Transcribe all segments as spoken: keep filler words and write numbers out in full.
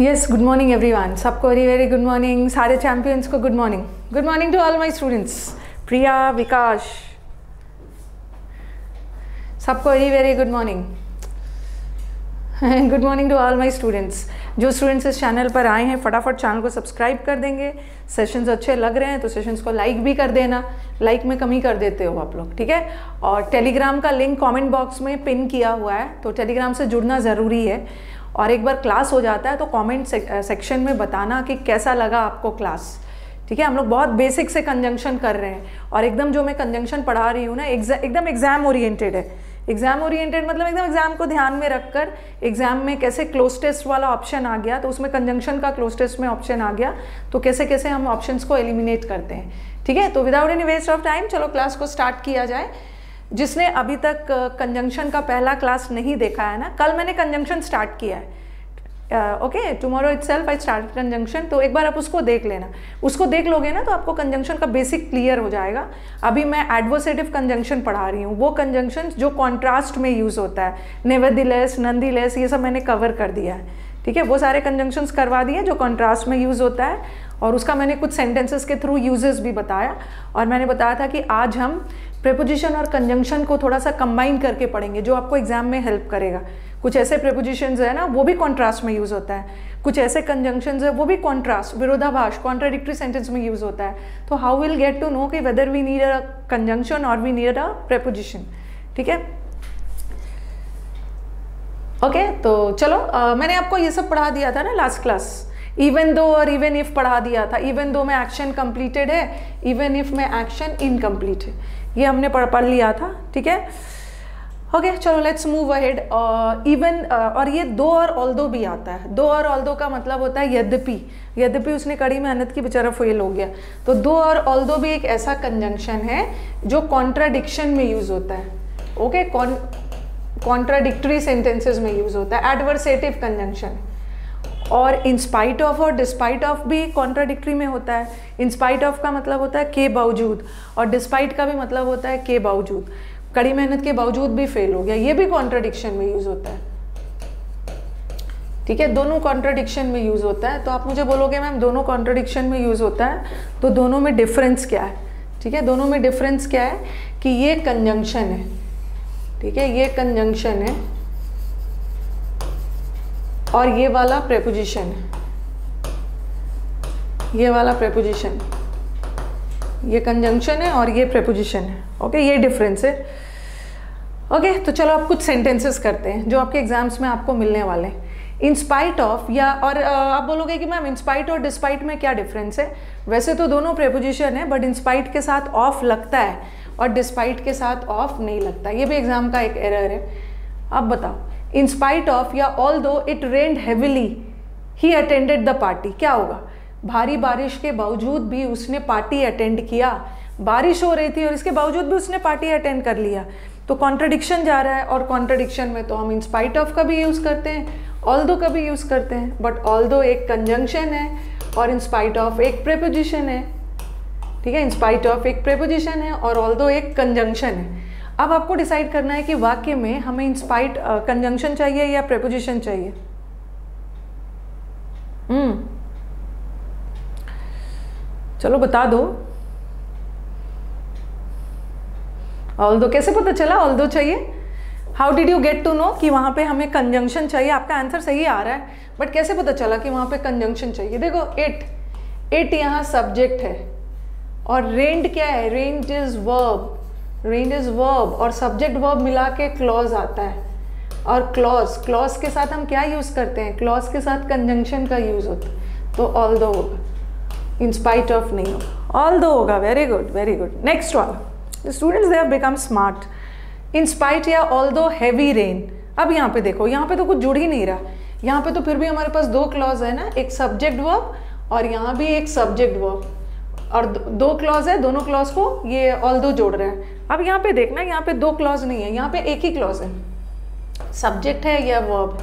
Yes, good morning everyone. सबको very very good morning. सारे champions को good morning. Good morning to all my students. Priya, Vikas, सबको very very good morning. Good morning to all my students. जो students इस channel पर आए हैं फटाफट चैनल को सब्सक्राइब कर देंगे. सेशंस अच्छे लग रहे हैं तो सेशंस को लाइक भी कर देना. लाइक में कमी कर देते हो आप लोग, ठीक है. और टेलीग्राम का लिंक कॉमेंट बॉक्स में पिन किया हुआ है, तो टेलीग्राम से जुड़ना ज़रूरी है. और एक बार क्लास हो जाता है तो कमेंट सेक्शन में बताना कि कैसा लगा आपको क्लास, ठीक है. हम लोग बहुत बेसिक से कंजंक्शन कर रहे हैं और एकदम जो मैं कंजंक्शन पढ़ा रही हूँ ना एकदम एग्जाम ओरिएंटेड है. एग्जाम ओरिएंटेड मतलब एकदम एग्जाम को ध्यान में रखकर. एग्जाम में कैसे क्लोज टेस्ट वाला ऑप्शन आ गया तो उसमें कंजंक्शन का क्लोज टेस्ट में ऑप्शन आ गया, तो कैसे कैसे हम ऑप्शंस को एलिमिनेट करते हैं, ठीक है. तो without any waste of time चलो क्लास को स्टार्ट किया जाए. जिसने अभी तक कंजंक्शन का पहला क्लास नहीं देखा है ना, कल मैंने कंजंक्शन स्टार्ट किया है. Okay, tomorrow itself I start conjunction, तो एक बार आप उसको देख लेना. उसको देख लोगे ना तो आपको कंजंक्शन का बेसिक क्लियर हो जाएगा. अभी मैं एडवर्सेटिव कंजंक्शन पढ़ा रही हूँ, वो कंजंक्शन जो कॉन्ट्रास्ट में यूज़ होता है. नेवरदिलेस, नॉनदिलेस, ये सब मैंने कवर कर दिया है, ठीक है. वो सारे कंजंक्शंस करवा दिए जो कॉन्ट्रास्ट में यूज़ होता है. और उसका मैंने कुछ सेंटेंसेस के थ्रू यूजेस भी बताया. और मैंने बताया था कि आज हम प्रीपोजिशन और कंजंक्शन को थोड़ा सा कंबाइन करके पढ़ेंगे, जो आपको एग्जाम में हेल्प करेगा. कुछ ऐसे प्रीपोजिशंस है ना वो भी कॉन्ट्रास्ट में यूज़ होता है, कुछ ऐसे कंजंक्शंस है वो भी कॉन्ट्रास्ट, विरोधाभास, कॉन्ट्राडिक्टरी सेंटेंस में यूज़ होता है. तो how will get to know कि whether we need a conjunction और वी नीड अ प्रीपोजिशन, ठीक है. ओके, तो चलो आ, मैंने आपको ये सब पढ़ा दिया था ना लास्ट क्लास. इवन दो और इवन इफ पढ़ा दिया था. इवन दो में एक्शन कंप्लीटेड है, इवन इफ में एक्शन इनकम्प्लीट है. ये हमने पढ़ पढ़ लिया था, ठीक है. ओके, चलो लेट्स मूव अहेड. इवन और ये दो और ऑल दो भी आता है. दो और ऑल दो का मतलब होता है यद्यपि. यद्यपि उसने कड़ी मेहनत की, बेचारा फेल हो गया. तो दो और ऑल दो भी एक ऐसा कंजंक्शन है जो कॉन्ट्राडिक्शन में यूज़ होता है. ओके, कॉन्ट्राडिक्टरी सेंटेंसेज में यूज़ होता है. Adversative conjunction. और इंस्पाइट ऑफ और डिस्पाइट ऑफ भी कॉन्ट्राडिक्टरी में होता है. इंस्पाइट ऑफ का मतलब होता है के बावजूद, और डिस्पाइट का भी मतलब होता है के बावजूद. कड़ी मेहनत के बावजूद भी फेल हो गया, ये भी कॉन्ट्राडिक्शन में यूज़ होता है, ठीक है. दोनों कॉन्ट्राडिक्शन में यूज़ होता है. तो आप मुझे बोलोगे मैम दोनों कॉन्ट्राडिक्शन में यूज़ होता है, तो दोनों में डिफरेंस क्या है, ठीक है. दोनों में डिफरेंस क्या है कि ये कंजंक्शन है, ठीक है, ये कंजंक्शन है और ये वाला प्रीपोजिशन है. ये वाला प्रीपोजिशन, ये कंजंक्शन है और ये प्रीपोजिशन है. ओके, ये डिफरेंस है. ओके, तो चलो आप कुछ सेंटेंसेस करते हैं जो आपके एग्जाम्स में आपको मिलने वाले हैं. इन स्पाइट ऑफ या और आप बोलोगे कि मैम इन स्पाइट और डिस्पाइट में क्या डिफरेंस है. वैसे तो दोनों प्रीपोजिशन है, बट इन स्पाइट के साथ ऑफ लगता है और डिस्पाइट के साथ ऑफ नहीं लगता. ये भी एग्जाम का एक एरर है. अब बताओ, इन स्पाइट ऑफ या although it rained heavily he attended the party, क्या होगा. भारी बारिश के बावजूद भी उसने पार्टी अटेंड किया. बारिश हो रही थी और इसके बावजूद भी उसने पार्टी अटेंड कर लिया. तो कॉन्ट्राडिक्शन जा रहा है, और कॉन्ट्राडिक्शन में तो हम इन स्पाइट ऑफ का भी यूज़ करते हैं, ऑल दो का भी यूज़ करते हैं. बट ऑल दो एक कंजंक्शन है और इन स्पाइट ऑफ एक प्रीपोजिशन है, ठीक है. इन स्पाइट ऑफ एक प्रीपोजिशन है और ऑल दो एक कंजंक्शन है. अब आपको डिसाइड करना है कि वाक्य में हमें इंस्पाइट कंजंक्शन चाहिए या प्रीपोजिशन चाहिए. हम्म, चलो बता दो. ऑल दो, कैसे पता चला ऑल दो चाहिए. How did you get to know कि वहाँ पे हमें कंजंक्शन चाहिए. आपका आंसर सही आ रहा है, बट कैसे पता चला कि वहाँ पे कंजंक्शन चाहिए. देखो, इट इट यहाँ सब्जेक्ट है और रेंड क्या है. Rained is verb. Rained is verb और सब्जेक्ट वर्ब मिला के क्लॉज आता है. और क्लॉज क्लॉज के साथ हम क्या यूज़ करते हैं. क्लॉज के साथ कंजंक्शन का यूज़ होता है. तो ऑल दो होगा, इन स्पाइट ऑफ नहीं होगा, ऑल दो होगा. Very good, very good. Next वाला, students they have become smart. In spite या ऑल दो हैवी रेन. अब यहाँ पे देखो, यहाँ पे तो कुछ जुड़ ही नहीं रहा. यहाँ पे तो फिर भी हमारे पास दो क्लॉज है ना, एक सब्जेक्ट वर्ब और यहाँ भी एक सब्जेक्ट वर्ब, और दो क्लॉज है. दोनों क्लॉज को ये ऑल दो जोड़ रहे हैं. अब यहाँ पे देखना, यहाँ पे दो क्लॉज नहीं है, यहाँ पे एक ही क्लॉज है. सब्जेक्ट है या वर्ब,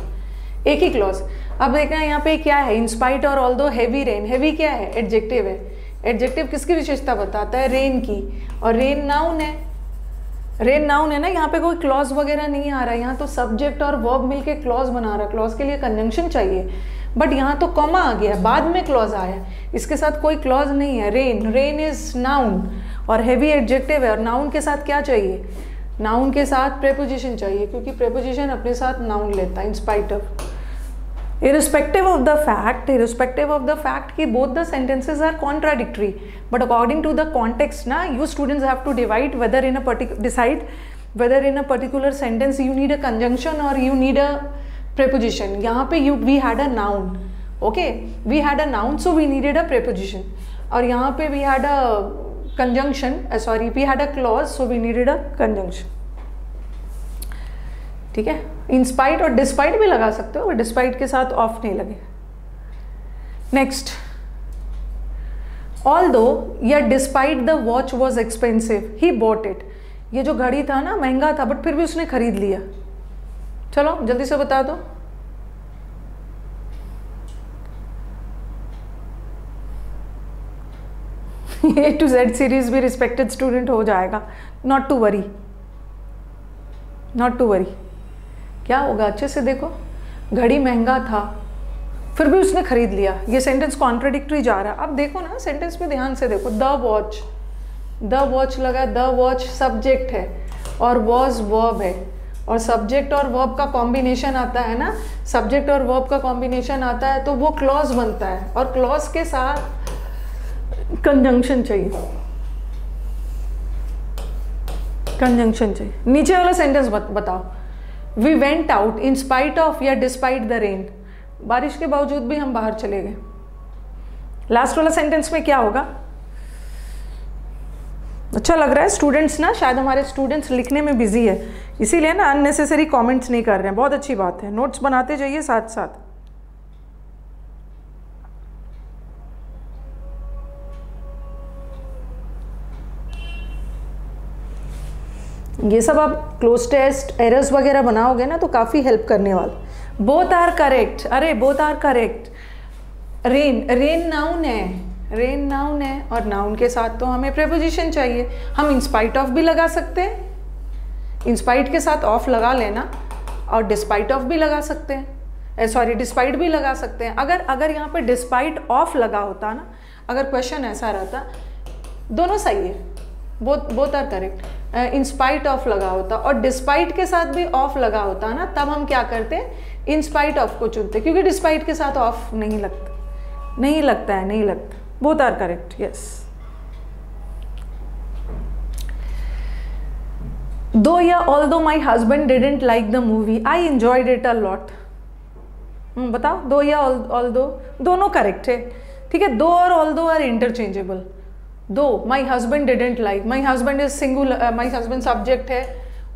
एक ही क्लॉज. अब देखना यहाँ पे क्या है. इंस्पाइट और although heavy rain. Heavy क्या है, एडजेक्टिव है. एडजेक्टिव किसकी विशेषता बताता है, रेन की. और रेन नाउन है. रेन नाउन है ना, यहाँ पे कोई क्लॉज वगैरह नहीं आ रहा. यहाँ तो सब्जेक्ट और वर्ब मिलके क्लॉज बना रहा. क्लॉज के लिए कंजंक्शन चाहिए. बट यहाँ तो कॉमा आ गया, बाद में क्लॉज आया, इसके साथ कोई क्लॉज नहीं है। रेन, रेन इज नाउन और हैवी एडजेक्टिव है, और नाउन के साथ क्या चाहिए, नाउन के साथ प्रेपोजिशन चाहिए, क्योंकि प्रेपोजिशन अपने साथ नाउन लेता है। In spite of, irrespective of the fact, irrespective of the fact कि both the sentences are contradictory, but according to the context ना, you students have to divide whether in a particular, decide whether in a particular sentence you need a conjunction or you need a preposition. यहाँ पे you we had a noun, okay, we had a noun so we needed a preposition, और यहाँ पे we had a conjunction, uh, sorry we had a clause so we needed a conjunction. ठीक है, in spite और despite भी लगा सकते हो, बट डिस्पाइट के साथ ऑफ नहीं लगे। नेक्स्ट, ऑल दो या despite the watch was expensive he bought it, ये जो घड़ी था ना महंगा था बट फिर भी उसने खरीद लिया। चलो जल्दी से बता दो, ए टू जेड सीरीज भी रिस्पेक्टेड स्टूडेंट हो जाएगा, not to worry, not to worry. क्या होगा, अच्छे से देखो, घड़ी महंगा था फिर भी उसने खरीद लिया, ये सेंटेंस कॉन्ट्राडिक्टरी जा रहा है। अब देखो ना सेंटेंस पे ध्यान से देखो, द वॉच, द वॉच लगा, द वॉच सब्जेक्ट है और वॉज वर्ब है, और सब्जेक्ट और वर्ब का कॉम्बिनेशन आता है ना, सब्जेक्ट और वर्ब का कॉम्बिनेशन आता है तो वो क्लॉज बनता है, और क्लॉज के साथ कंजंक्शन चाहिए, कंजंक्शन चाहिए। नीचे वाला सेंटेंस बताओ, we went out in spite of या डिस्पाइट द रेन, बारिश के बावजूद भी हम बाहर चले गए। लास्ट वाला सेंटेंस में क्या होगा, अच्छा लग रहा है स्टूडेंट्स ना, शायद हमारे स्टूडेंट्स लिखने में बिजी है इसीलिए ना अननेसेसरी कमेंट्स नहीं कर रहे हैं, बहुत अच्छी बात है, नोट्स बनाते जाइए साथ साथ। ये सब आप क्लोज टेस्ट एरर्स वगैरह बनाओगे ना तो काफ़ी हेल्प करने वाला। बोथ आर करेक्ट, अरे both are correct, rain, rain noun है, रेन नाउन है और नाउन के साथ तो हमें प्रेपोजिशन चाहिए, हम इंस्पाइट ऑफ भी लगा सकते हैं, इंस्पाइट के साथ ऑफ लगा लेना, और डिस्पाइट ऑफ भी लगा सकते हैं, सॉरी डिस्पाइट भी लगा सकते हैं। अगर अगर यहाँ पर डिस्पाइट ऑफ लगा होता ना, अगर क्वेश्चन ऐसा रहता, दोनों सही है, both both are correct, in spite of लगा होता और डिस्पाइट के साथ भी ऑफ लगा होता ना, तब हम क्या करते, इंस्पाइट ऑफ को चुनते, क्योंकि डिस्पाइट के साथ ऑफ नहीं लगता, नहीं लगता है, नहीं लगता। Both are correct, yes. Though या although my husband didn't like the movie I enjoyed it a lot, बताओ, दो या ऑल दो, दोनों करेक्ट है। ठीक है, दो और ऑल दो are interchangeable. Though, my husband didn't like, my husband is singular, my husband subject है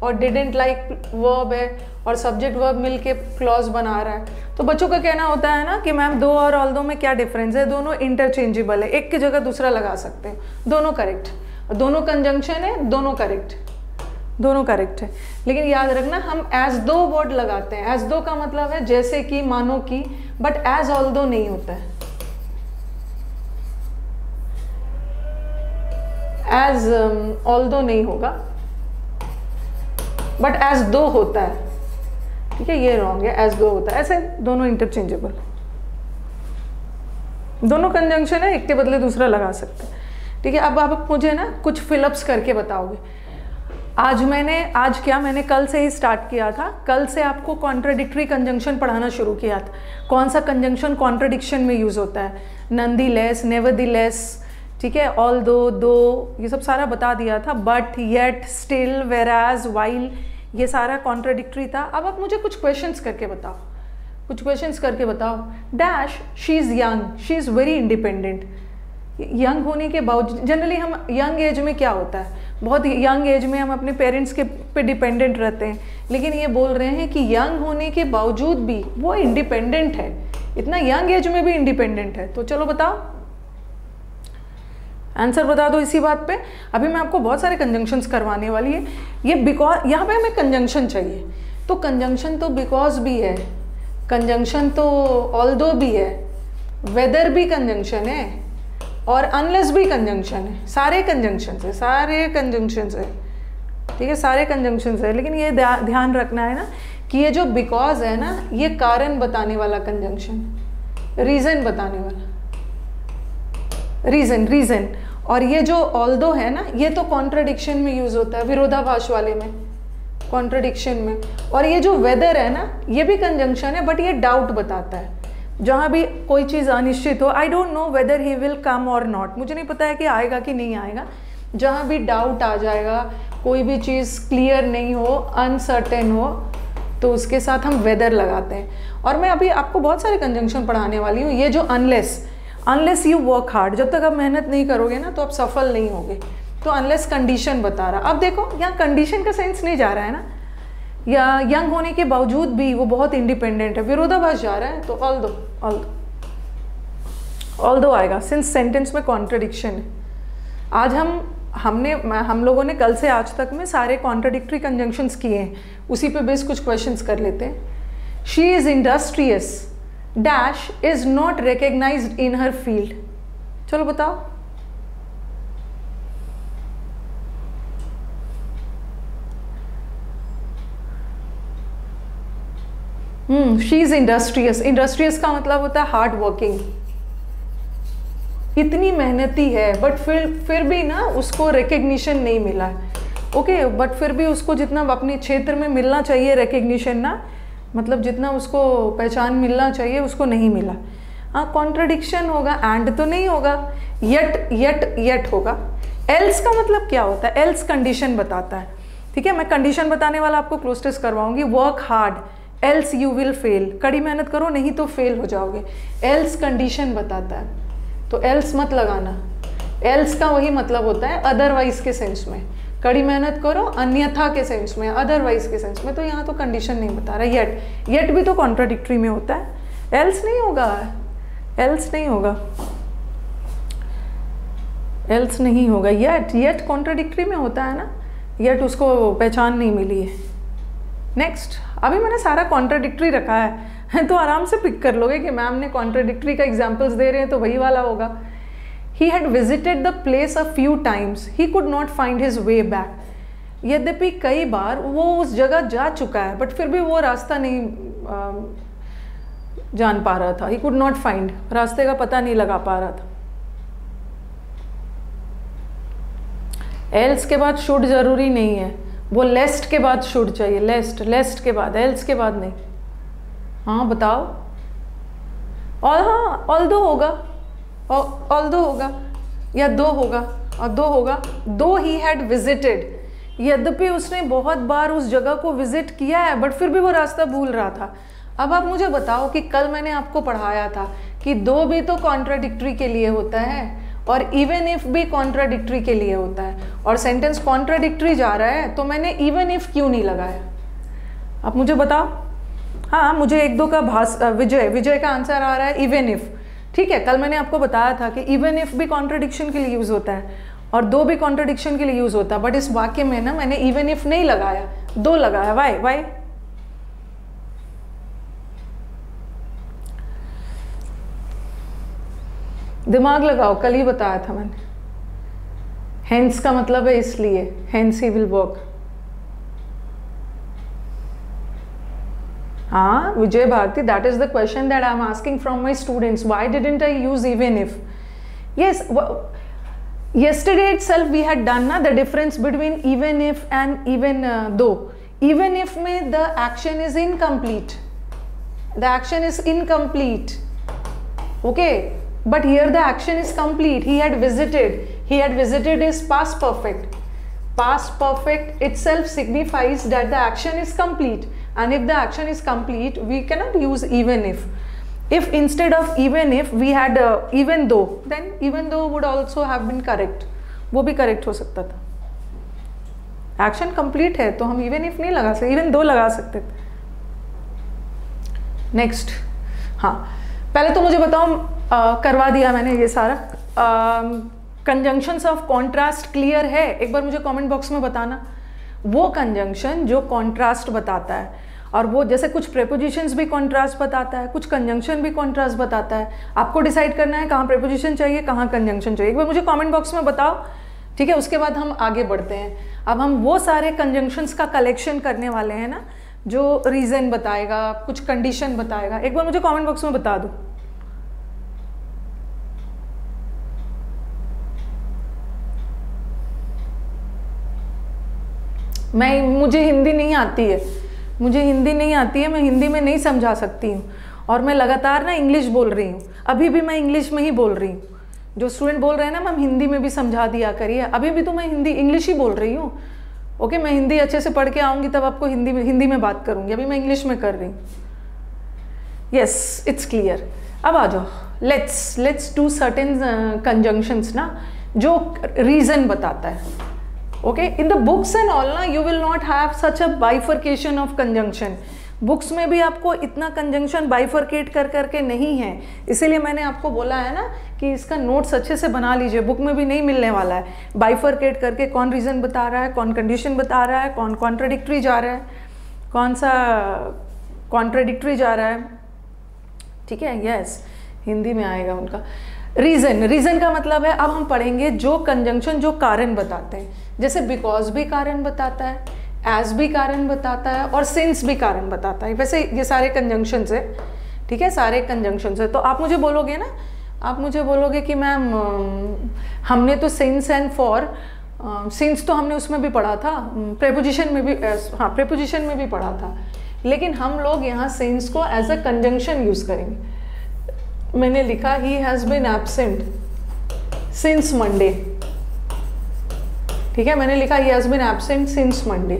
और डिडेंट लाइक वर्ब है और सब्जेक्ट वर्ब मिल के क्लॉज बना रहा है। तो बच्चों का कहना होता है ना कि मैम दो और ऑल दो में क्या डिफरेंस है, दोनों इंटरचेंजेबल है, एक की जगह दूसरा लगा सकते हैं, दोनों करेक्ट, दोनों कंजंक्शन है, दोनों करेक्ट, दोनों करेक्ट है। लेकिन याद रखना हम एज दो वर्ड लगाते हैं, एज दो का मतलब है जैसे कि, मानो कि, बट एज ऑल दो नहीं होता है, एज ऑल दो नहीं होगा बट एज दो होता है। ठीक है, ये रॉन्ग है, एज दो होता है, ऐसे दोनों इंटरचेंजेबल, दोनों कंजंक्शन है, एक के बदले दूसरा लगा सकते हैं। ठीक है, अब आप मुझे ना कुछ फिलअप्स करके बताओगे। आज मैंने, आज क्या, मैंने कल से ही स्टार्ट किया था, कल से आपको कॉन्ट्राडिक्टरी कंजंक्शन पढ़ाना शुरू किया था, कौन सा कंजंक्शन कॉन्ट्राडिक्शन में यूज़ होता है, नॉनदलेस, नेवरदलेस, ठीक है, ऑल दो, दो, ये सब सारा बता दिया था, but, yet, still, whereas, while, ये सारा कॉन्ट्राडिक्टरी था। अब आप मुझे कुछ क्वेश्चंस करके बताओ, कुछ क्वेश्चंस करके बताओ। Dash, she is young, she is very independent, young होने के बावजूद, जनरली हम यंग एज में क्या होता है, बहुत यंग एज में हम अपने पेरेंट्स के पे डिपेंडेंट रहते हैं, लेकिन ये बोल रहे हैं कि यंग होने के बावजूद भी वो इंडिपेंडेंट है, इतना यंग एज में भी इंडिपेंडेंट है। तो चलो बताओ, आंसर बता दो इसी बात पे। अभी मैं आपको बहुत सारे कंजंक्शंस करवाने वाली है, ये बिकॉज, यहाँ पे हमें कंजंक्शन चाहिए, तो कंजंक्शन तो बिकॉज भी है, कंजंक्शन तो ऑल दो भी है, वेदर भी कंजंक्शन है और अनलेस भी कंजंक्शन है, सारे कंजंक्शंस है, सारे कंजंक्शंस है। ठीक है, सारे कंजंक्शंस है, लेकिन ये ध्यान रखना है ना कि ये जो बिकॉज है ना, ये कारण बताने वाला कंजंक्शन, रीज़न बताने वाला, रीज़न रीज़न और ये जो ऑल दो है ना, ये तो कॉन्ट्रडिक्शन में यूज़ होता है, विरोधाभास वाले में, कॉन्ट्रडिक्शन में। और ये जो वेदर है ना, ये भी कंजंक्शन है, बट ये डाउट बताता है, जहाँ भी कोई चीज़ अनिश्चित हो। I don't know whether he will come और नॉट, मुझे नहीं पता है कि आएगा कि नहीं आएगा। जहाँ भी डाउट आ जाएगा, कोई भी चीज़ क्लियर नहीं हो, अनसर्टेन हो, तो उसके साथ हम वेदर लगाते हैं। और मैं अभी आपको बहुत सारे कंजंक्शन पढ़ाने वाली हूँ। ये जो unless, unless you work hard, जब तक आप मेहनत नहीं करोगे ना तो आप सफल नहीं होगे। तो अनलेस कंडीशन बता रहा। अब देखो यहाँ कंडीशन का सेंस नहीं जा रहा है ना, या यंग होने के बावजूद भी वो बहुत इंडिपेंडेंट है, विरोधाभास जा रहा है। तो ऑल दो ऑल दो ऑल दो आएगा, सिंस सेंटेंस में कॉन्ट्रडिक्शन है। आज हम हमने हम लोगों ने कल से आज तक में सारे कॉन्ट्रडिक्टरी कंजंक्शंस किए हैं, उसी पे बेस कुछ क्वेश्चंस कर लेते हैं। She is industrious dash is not recognised in her field. चलो बताओ, hmm she is industrious, industrious का मतलब होता है हार्ड वर्किंग, इतनी मेहनती है बट फिर फिर भी ना उसको रिकग्निशन नहीं मिला है। ओके okay, बट फिर भी उसको जितना अपने क्षेत्र में मिलना चाहिए रिकग्निशन ना, मतलब जितना उसको पहचान मिलना चाहिए उसको नहीं मिला। हाँ, कॉन्ट्रडिक्शन होगा, एंड तो नहीं होगा, येट येट येट होगा। एल्स का मतलब क्या होता है? एल्स कंडीशन बताता है। ठीक है, मैं कंडीशन बताने वाला आपको क्लोज टेस्ट करवाऊँगी। Work hard else you will fail, कड़ी मेहनत करो नहीं तो फेल हो जाओगे। एल्स कंडीशन बताता है, तो एल्स मत लगाना। एल्स का वही मतलब होता है अदरवाइज के सेंस में, कड़ी मेहनत करो अन्यथा के सेंस में, अदरवाइज के सेंस में। तो यहाँ तो कंडीशन नहीं बता रहा। येट, येट भी तो कॉन्ट्राडिक्टरी में होता है। एल्स नहीं होगा, एल्स नहीं होगा, एल्स नहीं होगा। येट येट कॉन्ट्राडिक्टरी में होता है ना, येट उसको पहचान नहीं मिली है। नेक्स्ट, अभी मैंने सारा कॉन्ट्राडिक्टरी रखा है तो आराम से पिक कर लोगे कि मैम ने कॉन्ट्रडिक्टरी का एग्जाम्पल्स दे रहे हैं तो वही वाला होगा। He had visited the place a few times, he could not find his way back. यद्यपि कई बार वो उस जगह जा चुका है बट फिर भी वो रास्ता नहीं आ, जान पा रहा था। ही कुड नॉट फाइंड, रास्ते का पता नहीं लगा पा रहा था। एल्स के बाद शुड जरूरी नहीं है, वो लेस्ट के बाद शुड चाहिए। लेस्ट लेस्ट के बाद, एल्स के बाद नहीं। हाँ बताओ, और हाँ ऑल दो होगा, ऑल दो होगा या दो होगा, और दो होगा। दो ही हैड विजिटेड, यद्यपि उसने बहुत बार उस जगह को विजिट किया है बट फिर भी वो रास्ता भूल रहा था। अब आप मुझे बताओ कि कल मैंने आपको पढ़ाया था कि दो भी तो कॉन्ट्राडिक्टरी के लिए होता है और इवन इफ भी कॉन्ट्राडिक्टरी के लिए होता है, और सेंटेंस कॉन्ट्राडिक्टरी जा रहा है तो मैंने इवन इफ क्यों नहीं लगाया? आप मुझे बताओ। हाँ, मुझे एक दो का भास विजय विजय का आंसर आ रहा है इवन इफ। ठीक है, कल मैंने आपको बताया था कि इवन इफ भी कॉन्ट्रडिक्शन के लिए यूज़ होता है और दो भी कॉन्ट्रडिक्शन के लिए यूज़ होता है, बट इस वाक्य में ना मैंने इवन इफ नहीं लगाया, दो लगाया। Why why? दिमाग लगाओ, कल ही बताया था मैंने। हेंस का मतलब है इसलिए, hence he will work. Vijay Bharti, that is the question that I am asking from my students. Why didn't I use even if? Yes, yesterday itself we had done the difference between even if and even though. Even if mein the action is incomplete. The action is incomplete. Okay, but here the action is complete. He had visited. He had visited is past perfect. Past perfect itself signifies that the action is complete, and if the action is complete we cannot use even if. If instead of even if we had uh, even though, then even though would also have been correct, वो भी correct हो सकता था। Action complete है तो हम even if नहीं लगा सकते, even though लगा सकते थे। Next, हाँ पहले तो मुझे बताओ, uh, करवा दिया मैंने ये सारा। Conjunctions of contrast clear है? एक बार मुझे comment box में बताना। वो कंजंक्शन जो कॉन्ट्रास्ट बताता है, और वो जैसे कुछ प्रेपोजिशंस भी कॉन्ट्रास्ट बताता है, कुछ कंजंक्शन भी कॉन्ट्रास्ट बताता है। आपको डिसाइड करना है कहाँ प्रेपोजिशन चाहिए, कहाँ कंजंक्शन चाहिए। एक बार मुझे कमेंट बॉक्स में बताओ, ठीक है? उसके बाद हम आगे बढ़ते हैं। अब हम वो सारे कंजंक्शंस का कलेक्शन करने वाले हैं ना, जो रीज़न बताएगा, कुछ कंडीशन बताएगा। एक बार मुझे कॉमेंट बॉक्स में बता दो। मैं मुझे हिंदी नहीं आती है, मुझे हिंदी नहीं आती है, मैं हिंदी में नहीं समझा सकती हूँ और मैं लगातार ना इंग्लिश बोल रही हूँ, अभी भी मैं इंग्लिश में ही बोल रही हूँ। जो स्टूडेंट बोल रहे हैं ना मैम हिंदी में भी समझा दिया करिए, अभी भी तो मैं हिंदी इंग्लिश ही बोल रही हूँ। ओके मैं हिंदी अच्छे से पढ़ के आऊँगी तब आपको हिंदी में हिंदी में बात करूँगी, अभी मैं इंग्लिश में कर रही हूँ। Yes it's clear. अब आ जाओ let's let's do certain conjunctions ना जो रीज़न बताता है। Okay in the books and all ना you will not have such a bifurcation of conjunction. Books में भी आपको इतना कंजंक्शन बाइफर्केट कर करके नहीं है, इसीलिए मैंने आपको बोला है ना कि इसका नोट्स अच्छे से बना लीजिए, बुक में भी नहीं मिलने वाला है बाइफर्केट करके कौन रीज़न बता रहा है, कौन कंडीशन बता रहा है, कौन कॉन्ट्रडिक्ट्री जा रहा है, कौन सा कॉन्ट्रडिक्ट्री जा रहा है। ठीक है यस हिंदी में आएगा उनका रीज़न। रीज़न का मतलब है अब हम पढ़ेंगे जो कंजंक्शन जो कारण बताते हैं, जैसे बिकॉज भी कारण बताता है, एज भी कारण बताता है और सिंस भी कारण बताता है। वैसे ये सारे कंजंक्शंस है, ठीक है सारे कंजंक्शंस है। तो आप मुझे बोलोगे ना, आप मुझे बोलोगे कि मैम हमने तो सिंस एंड फॉर, सिंस तो हमने उसमें भी पढ़ा था, प्रेपोजिशन में भी, हाँ प्रेपोजिशन में भी पढ़ा था, लेकिन हम लोग यहाँ सिंस को एज अ कंजंक्शन यूज़ करेंगे। मैंने लिखा he has been absent since Monday, ठीक है मैंने लिखा he has been absent since Monday,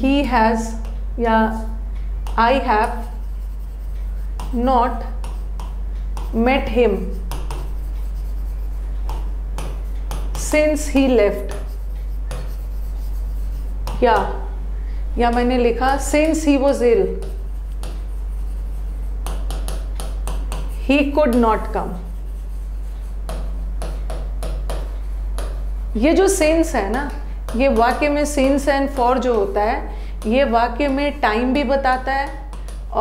he has या I have not met him since he left, या या मैंने लिखा since he was ill he could not come. ये जो सिंस है ना, ये वाक्य में सिंस एंड फॉर जो होता है ये वाक्य में टाइम भी बताता है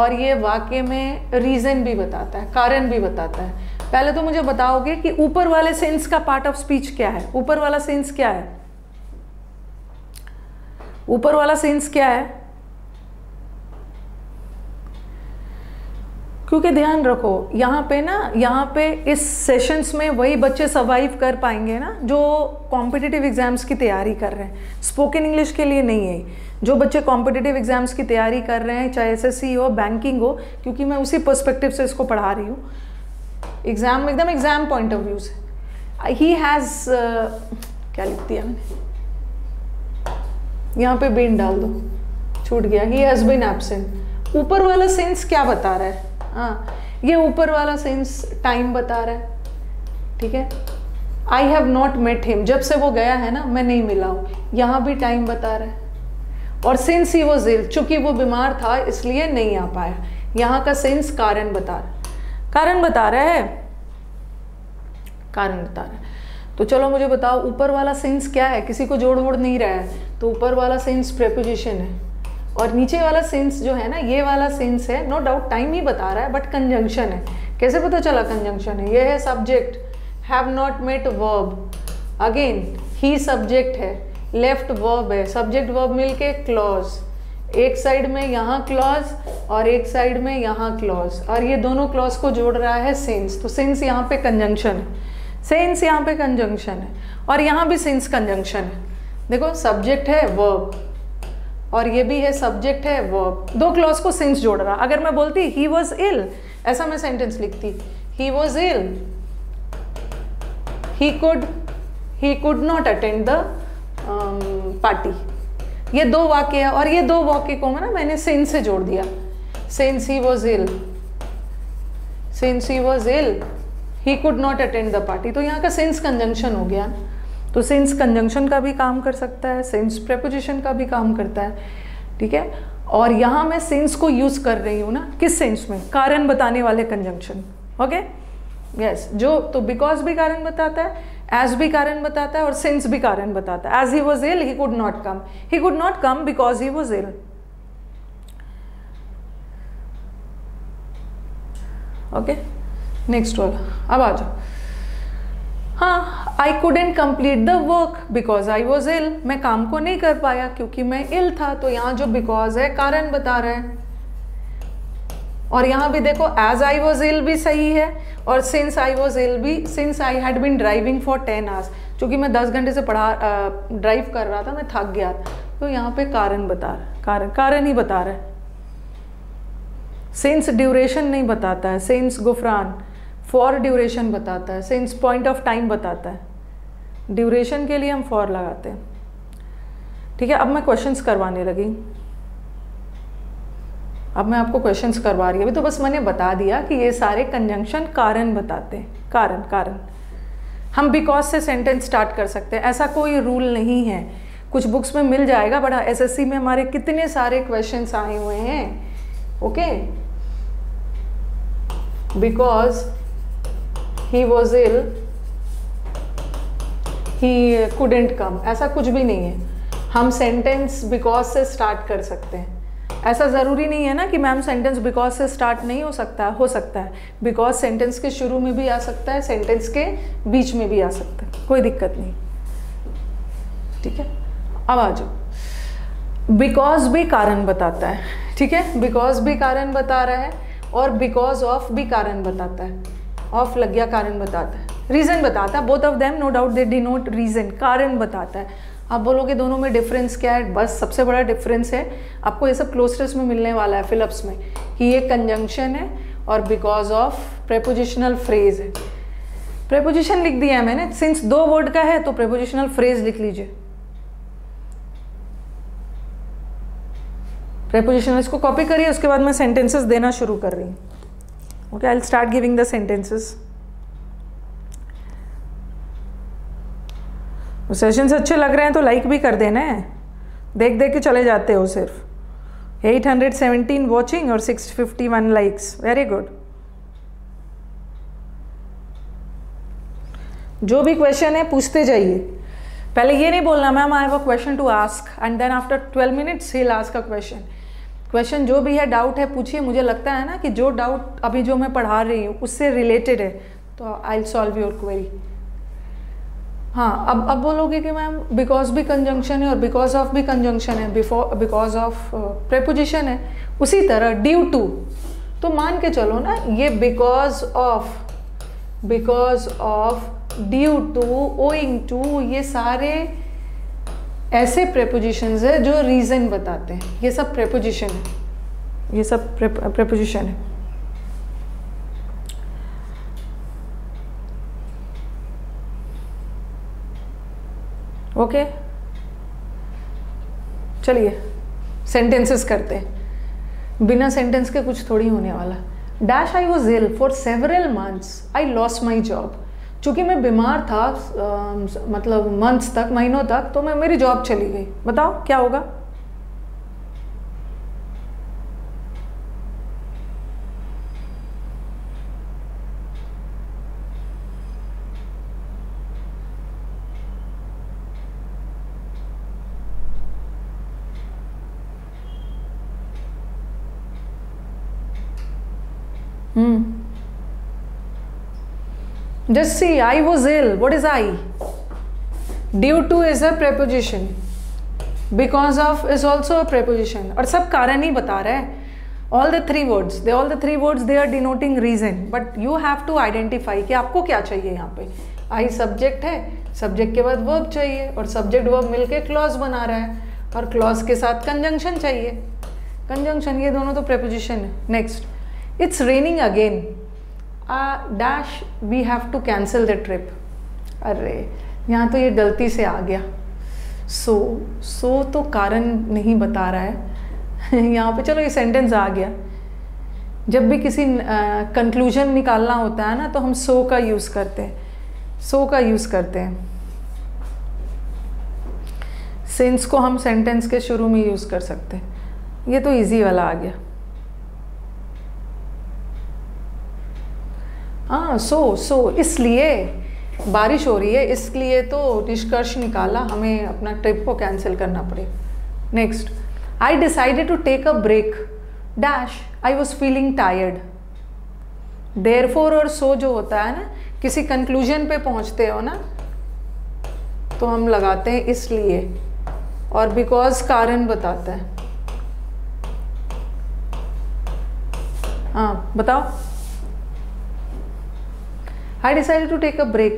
और ये वाक्य में रीज़न भी बताता है, कारण भी बताता है। पहले तो मुझे बताओगे कि ऊपर वाले सिंस का पार्ट ऑफ स्पीच क्या है, ऊपर वाला सिंस क्या है, ऊपर वाला सिंस क्या है। क्योंकि ध्यान रखो यहाँ पे ना, यहाँ पे इस सेशंस में वही बच्चे सर्वाइव कर पाएंगे ना जो कॉम्पिटिटिव एग्ज़ाम्स की तैयारी कर रहे हैं, स्पोकन इंग्लिश के लिए नहीं है। जो बच्चे कॉम्पिटिटिव एग्ज़ाम्स की तैयारी कर रहे हैं चाहे एसएससी हो, बैंकिंग हो, क्योंकि मैं उसी पर्सपेक्टिव से इसको पढ़ा रही हूँ, एग्ज़ाम एकदम एग्ज़ाम पॉइंट ऑफ व्यू से। ही हैज़ क्या लिख दिया मैंने, यहाँ पर बीन डाल दो, छूट गया, ही हैज़ बीन एब्सेंट। ऊपर वाला सेंस क्या बता रहा है, हाँ ये ऊपर वाला सेंस टाइम बता रहा है, ठीक है। I have not met him, जब से वो गया है ना मैं नहीं मिला हूँ, यहाँ भी टाइम बता रहा है। और सिंस ही वो जिल, चूँकि वो बीमार था इसलिए नहीं आ पाया, यहाँ का सेंस कारण बता रहा है, कारण बता रहा है, कारण बता रहा है। तो चलो मुझे बताओ ऊपर वाला सेंस क्या है, किसी को जोड़ वोड़ नहीं रहा है, तो ऊपर वाला सेंस प्रेपोजिशन है और नीचे वाला सेंस जो है ना ये वाला सेंस है, नो डाउट टाइम ही बता रहा है बट कंजंक्शन है। कैसे पता चला कंजंक्शन है, ये है subject, have not met verb, again he subject है, लेफ्ट वर्ब है, सब्जेक्ट वर्ब मिलके क्लॉज, एक साइड में यहाँ क्लॉज और एक साइड में यहाँ क्लॉज, और ये दोनों क्लॉज को जोड़ रहा है सेंस। तो सेंस यहाँ पे कंजंक्शन है, सेंस यहाँ पे कंजंक्शन है और यहाँ भी सेंस कंजंक्शन है। देखो सब्जेक्ट है वर्ब और ये भी है सब्जेक्ट है वर्ब, दो क्लॉज को सिंस जोड़ रहा। अगर मैं बोलती ही वॉज इल, ऐसा मैं सेंटेंस लिखती, he was ill he could he could not attend the party, ये दो वाक्य है और ये दो वाक्य को मैं ना मैंने सिंस से जोड़ दिया, since he was ill, since he was ill he could not attend the party. तो यहाँ का सिंस कंजंक्शन हो गया। तो सिंस कंजंक्शन का भी काम कर सकता है, सिंस प्रेपोजिशन का भी काम करता है, ठीक है। और यहाँ मैं सिंस को यूज़ कर रही हूँ ना किस सेंस में, कारण बताने वाले कंजंक्शन। ओके यस, जो तो बिकॉज भी कारण बताता है, एज भी कारण बताता है और सिंस भी कारण बताता है। As he was ill he could not come, he could not come because he was ill. Okay next वाला अब आ जाओ। हाँ I couldn't complete the work because I was ill, मैं काम को नहीं कर पाया क्योंकि मैं इल था। तो यहाँ जो बिकॉज है कारण बता रहा है और यहाँ भी देखो एज आई वॉज इल भी सही है और सिंस आई वॉज इल भी, since I had been driving for ten hours. क्योंकि मैं दस घंटे से पढ़ा ड्राइव कर रहा था, मैं थक गया। तो यहाँ पे कारण बता रहा है, कारण कारण ही बता रहा है। सिंस ड्यूरेशन नहीं बताता है, सिंस गुफरान फॉर ड्यूरेशन बताता है, सिंस पॉइंट ऑफ टाइम बताता है। ड्यूरेशन के लिए हम फॉर लगाते हैं। ठीक है, अब मैं क्वेश्चंस करवाने लगी। अब मैं आपको क्वेश्चंस करवा रही हूँ। अभी तो बस मैंने बता दिया कि ये सारे कंजंक्शन कारण बताते हैं, कारण कारण। हम बिकॉज से सेंटेंस स्टार्ट कर सकते हैं, ऐसा कोई रूल नहीं है। कुछ बुक्स में मिल जाएगा, बट एसएससी में हमारे कितने सारे क्वेश्चंस आए हुए हैं। Okay, because he was ill he couldn't come, ऐसा कुछ भी नहीं है। हम सेंटेंस बिकॉज से स्टार्ट कर सकते हैं। ऐसा ज़रूरी नहीं है ना कि मैम सेंटेंस बिकॉज से स्टार्ट नहीं हो सकता, हो सकता है। बिकॉज सेंटेंस के शुरू में भी आ सकता है, सेंटेंस के बीच में भी आ सकता है, कोई दिक्कत नहीं। ठीक है, अब आ जाओ। बिकॉज भी कारण बताता है, ठीक है, बिकॉज भी कारण बता रहा है, और बिकॉज ऑफ भी कारण बताता है। ऑफ लग गया, कारण बताता है, रीज़न बताता है। Both of them no doubt they denote reason, कारण बताता है। आप बोलोगे दोनों में डिफरेंस क्या है? बस सबसे बड़ा डिफरेंस है, आपको ये सब क्लोस्टर्स में मिलने वाला है, फिलअप्स में, कि ये कंजंक्शन है और बिकॉज ऑफ प्रेपोजिशनल फ्रेज है। प्रेपोजिशन लिख दिया है मैंने, सिंस दो वर्ड का है तो प्रेपोजिशनल फ्रेज लिख लीजिए। प्रेपोजिशनल, इसको कॉपी करिए, उसके बाद मैं सेंटेंसेस देना शुरू कर रही हूँ। Okay, I will start giving the sentences. Sessions अच्छे लग रहे हैं तो लाइक भी कर देना है, देख देख के चले जाते हो सिर्फ। एट हंड्रेड सेवनटीन वॉचिंग और six fifty one likes, very good. जो भी क्वेश्चन है पूछते जाइए। पहले ये नहीं बोलना ma'am I have a question to ask, and then after twelve minutes he ask a question. Question जो भी है, डाउट है, पूछिए। मुझे लगता है ना कि जो डाउट अभी जो मैं पढ़ा रही हूँ उससे रिलेटेड है तो I will solve your query. हाँ, अब अब बोलोगे कि मैम बिकॉज भी कंजंक्शन है और बिकॉज ऑफ भी कंजंक्शन है, बिफोर बिकॉज ऑफ प्रेपोजिशन है। उसी तरह ड्यू टू, तो मान के चलो ना ये because of, because of, due to, owing to, ये सारे ऐसे प्रेपोजिशंस है जो रीज़न बताते हैं। ये सब प्रेपोजिशन है, ये सब प्रेपोजिशन है। Okay okay. चलिए सेंटेंसेस करते हैं। बिना सेंटेंस के कुछ थोड़ी होने वाला। Dash I was ill for several months, I lost my job. चूँकि मैं बीमार था आ, मतलब मंथ्स तक, महीनों तक, तो मैं मेरी जॉब चली गई। बताओ क्या होगा? Just see, I was ill. What is I? Due to is a preposition. Because of is also a preposition. और सब कारण ही बता रहा है। All the three words, they all the three words they are denoting reason. But you have to identify कि आपको क्या चाहिए यहाँ पे। I subject है, subject के बाद verb चाहिए, और subject verb मिलके clause बना रहा है, और clause के साथ conjunction चाहिए। Conjunction, ये दोनों तो preposition है। Next, it's raining again. Dash we have to cancel the trip. अरे यहाँ तो ये गलती से आ गया। सो so, सो so तो कारण नहीं बता रहा है। यहाँ पे चलो ये सेंटेंस आ गया। जब भी किसी कंक्लूजन uh, निकालना होता है ना तो हम सो so का यूज़ करते हैं, सो so का यूज़ करते हैं। सिंस को हम सेंटेंस के शुरू में यूज़ कर सकते हैं। ये तो इजी वाला आ गया। हाँ, सो सो इसलिए बारिश हो रही है, इसलिए तो निष्कर्ष निकाला हमें अपना ट्रिप को कैंसिल करना पड़ेगा। Next, I decided to take a break dash I was feeling tired. Therefore और सो जो होता है ना, किसी कंक्लूजन पे पहुंचते हो ना तो हम लगाते हैं इसलिए, और बिकॉज कारण बताता है। हाँ बताओ। I decided to take a break.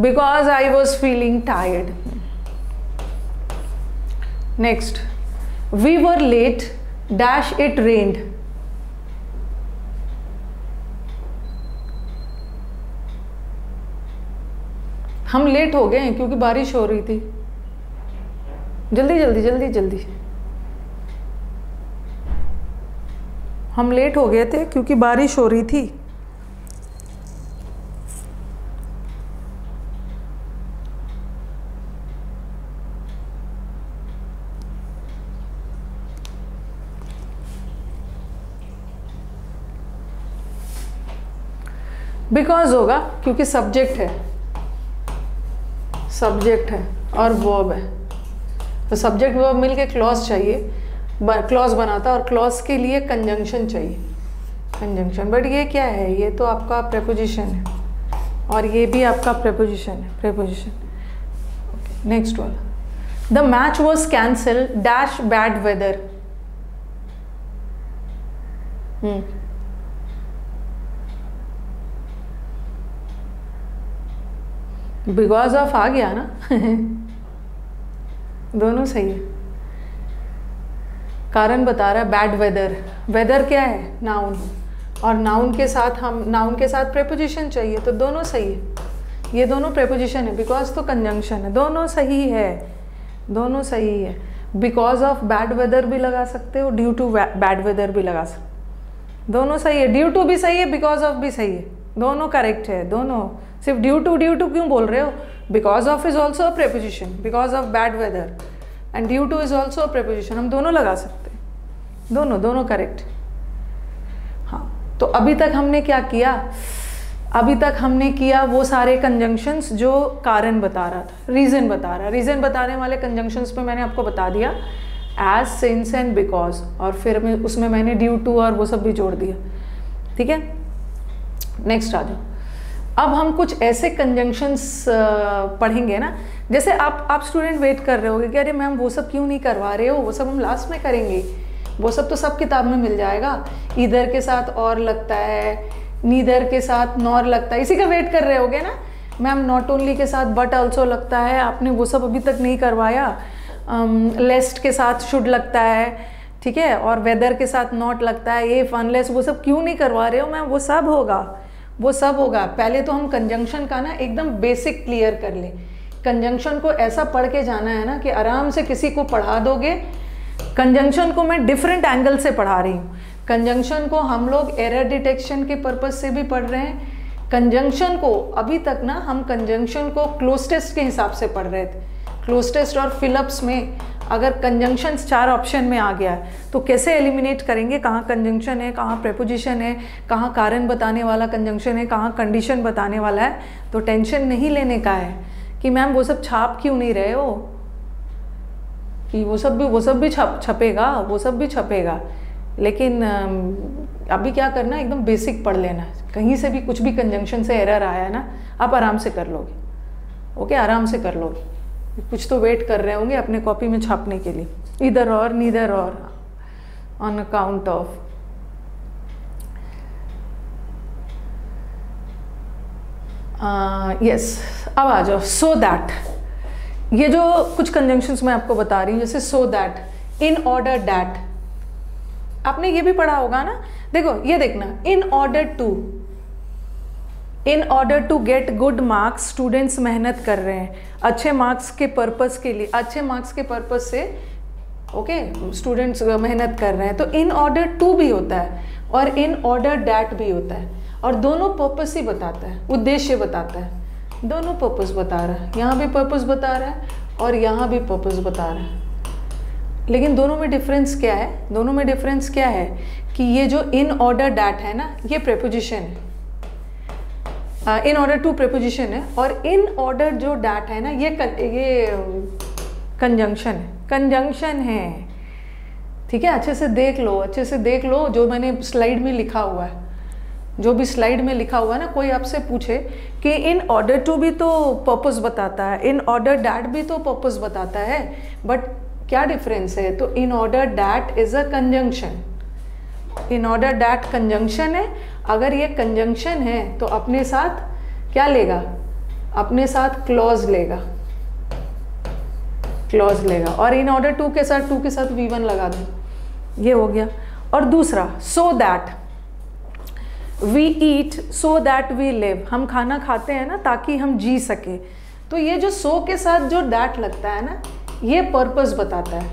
because I was feeling tired. Next, we were late dash it rained. हम लेट हो गए हैं क्योंकि बारिश हो रही थी. जल्दी जल्दी जल्दी जल्दी हम लेट हो गए थे क्योंकि बारिश हो रही थी. बिकॉज होगा क्योंकि सब्जेक्ट है, सब्जेक्ट है और वर्ब है, तो सब्जेक्ट वर्ब मिल के क्लॉज चाहिए, क्लॉज बनाता, और क्लॉज के लिए कंजंक्शन चाहिए, कंजंक्शन. बट ये क्या है, ये तो आपका प्रीपोजिशन है और ये भी आपका प्रीपोजिशन है, प्रीपोजिशन. नेक्स्ट वाला, the match was cancel dash bad weather. Because of आ गया ना दोनों सही है, कारण बता रहा है बैड वेदर. वेदर क्या है, नाउन, और नाउन के साथ हम नाउन के साथ प्रीपोजिशन चाहिए, तो दोनों सही है. ये दोनों प्रीपोजिशन है, बिकॉज तो कंजंक्शन है, दोनों सही है, दोनों सही है. बिकॉज ऑफ बैड वेदर भी लगा सकते हो, ड्यू टू बैड वेदर भी लगा सकते, दोनों सही है. ड्यू टू भी सही है, बिकॉज ऑफ भी सही है, दोनों करेक्ट है. दोनों सिर्फ ड्यू टू ड्यू टू क्यों बोल रहे हो, because of is also a preposition, because of bad weather and due to is also a preposition, हम दोनों लगा सकते हैं, दोनों दोनों करेक्ट. हाँ, तो अभी तक हमने क्या किया, अभी तक हमने किया वो सारे कंजंक्शंस जो कारण बता रहा था, रीज़न बता रहा, रीज़न बताने वाले कंजंक्शंस पे मैंने आपको बता दिया एज, सिंस एंड बिकॉज, और फिर मैं उसमें मैंने ड्यू टू और वो सब भी जोड़ दिया. ठीक है, नेक्स्ट आ जाओ. अब हम कुछ ऐसे कंजंक्शंस पढ़ेंगे ना, जैसे आप आप स्टूडेंट वेट कर रहे होगे कि अरे मैम वो सब क्यों नहीं करवा रहे हो, वो सब हम लास्ट में करेंगे, वो सब तो सब किताब में मिल जाएगा. इधर के साथ और लगता है, नीदर के साथ नॉर लगता है, इसी का वेट कर रहे होगे ना, मैम नॉट ओनली के साथ बट ऑल्सो लगता है, आपने वो सब अभी तक नहीं करवाया. लेस्ट um, के साथ शुड लगता है, ठीक है, और वेदर के साथ नॉट लगता है, ये फनलेस, वो सब क्यों नहीं करवा रहे हो मैम, वो सब होगा, वो सब होगा. पहले तो हम कंजंक्शन का ना एकदम बेसिक क्लियर कर लें. कंजंक्शन को ऐसा पढ़ के जाना है ना कि आराम से किसी को पढ़ा दोगे. कंजंक्शन को मैं डिफरेंट एंगल से पढ़ा रही हूँ. कंजंक्शन को हम लोग एरर डिटेक्शन के पर्पज़ से भी पढ़ रहे हैं. कंजंक्शन को अभी तक ना हम कंजंक्शन को क्लोज टेस्ट के हिसाब से पढ़ रहे थे. क्लोज टेस्ट और फिलअप्स में अगर कंजंक्शन चार ऑप्शन में आ गया है तो कैसे एलिमिनेट करेंगे, कहाँ कंजंक्शन है, कहाँ प्रीपोजिशन है, कहाँ कारण बताने वाला कंजंक्शन है, कहाँ कंडीशन बताने वाला है. तो टेंशन नहीं लेने का है कि मैम वो सब छाप क्यों नहीं रहे हो, कि वो सब भी वो सब भी छप छपेगा वो सब भी छपेगा. लेकिन अभी क्या करना, एकदम बेसिक पढ़ लेना. कहीं से भी कुछ भी कंजंक्शन से एरर आया है ना, आप आराम से कर लोगे. ओके, आराम से कर लोगे. कुछ तो वेट कर रहे होंगे अपने कॉपी में छापने के लिए. इधर और, नीदर और, ऑन अकाउंट ऑफ. यस, अब आ जाओ. सो दैट, ये जो कुछ कंजंक्शंस मैं आपको बता रही हूँ, जैसे so that, in order that, आपने ये भी पढ़ा होगा ना. देखो ये देखना, in order to, in order to get good marks, students मेहनत कर रहे हैं अच्छे मार्क्स के पर्पज़ के लिए, अच्छे मार्क्स के पर्पज़ से. ओके, स्टूडेंट्स मेहनत कर रहे हैं, तो इन ऑर्डर टू भी होता है और इन ऑर्डर डैट भी होता है, और दोनों पर्पज़ ही बताता है, उद्देश्य बताता है, दोनों पर्पज़ बता रहा है. यहाँ भी पर्पज़ बता रहा है और यहाँ भी पर्पज़ बता रहा है. लेकिन दोनों में डिफरेंस क्या है, दोनों में डिफरेंस क्या है कि ये जो इन ऑर्डर डैट है ना, ये प्रीपोजिशन है, इन ऑर्डर टू प्रीपोजिशन है, और इन ऑर्डर जो डैट है ना, ये कन, ये कंजंक्शन है, कंजंक्शन है. ठीक है, अच्छे से देख लो, अच्छे से देख लो जो मैंने स्लाइड में लिखा हुआ है, जो भी स्लाइड में लिखा हुआ है ना. कोई आपसे पूछे कि इन ऑर्डर टू भी तो पर्पस बताता है, इन ऑर्डर डैट भी तो पर्पस बताता है, बट क्या डिफरेंस है, तो in order that is a conjunction, in order that conjunction है. अगर ये कंजंक्शन है तो अपने साथ क्या लेगा, अपने साथ क्लॉज लेगा, क्लॉज लेगा और इन ऑर्डर टू के साथ टू के साथ वी वन लगा दें, ये हो गया। और दूसरा so that we eat so that we live, हम खाना खाते हैं ना ताकि हम जी सके, तो ये जो सो के साथ जो दैट लगता है ना ये पर्पस बताता है,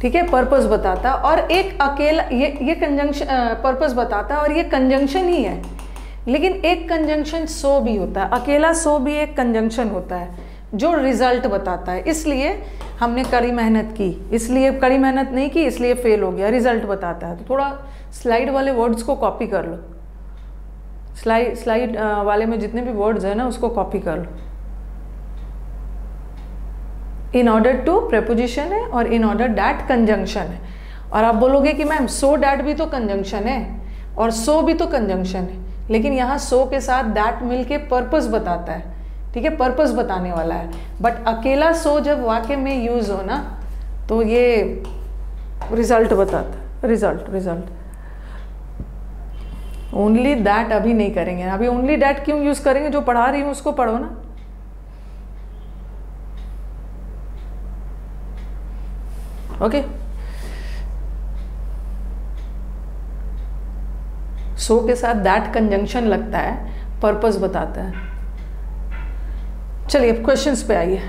ठीक है, पर्पस बताता है। और एक अकेला ये ये कंजंक्शन पर्पस बताता है और ये कंजंक्शन ही है, लेकिन एक कंजंक्शन सो भी होता है, अकेला सो भी एक कंजंक्शन होता है जो रिजल्ट बताता है। इसलिए हमने कड़ी मेहनत की, इसलिए कड़ी मेहनत नहीं की इसलिए फेल हो गया, रिजल्ट बताता है। तो थोड़ा स्लाइड वाले वर्ड्स को कॉपी कर लो, स्लाइड स्लाइड वाले में जितने भी वर्ड्स हैं ना उसको कॉपी कर लो। इन ऑर्डर टू प्रेपोजिशन है और इन ऑर्डर डैट कंजंक्शन है। और आप बोलोगे कि मैम सो डैट भी तो कंजंक्शन है और सो भी तो कंजंक्शन है, लेकिन यहाँ सो के साथ डैट मिल के पर्पस बताता है, ठीक है, पर्पस बताने वाला है। बट अकेला सो जब वाक्य में यूज हो ना तो ये रिजल्ट बताता है, रिजल्ट रिजल्ट ओनली डैट अभी नहीं करेंगे, अभी ओनली डैट क्यों यूज करेंगे, जो पढ़ा रही हूँ उसको पढ़ो ना। ओके, सो के साथ दैट कंजंक्शन लगता है, पर्पस बताता है। चलिए अब क्वेश्चंस पे आइए।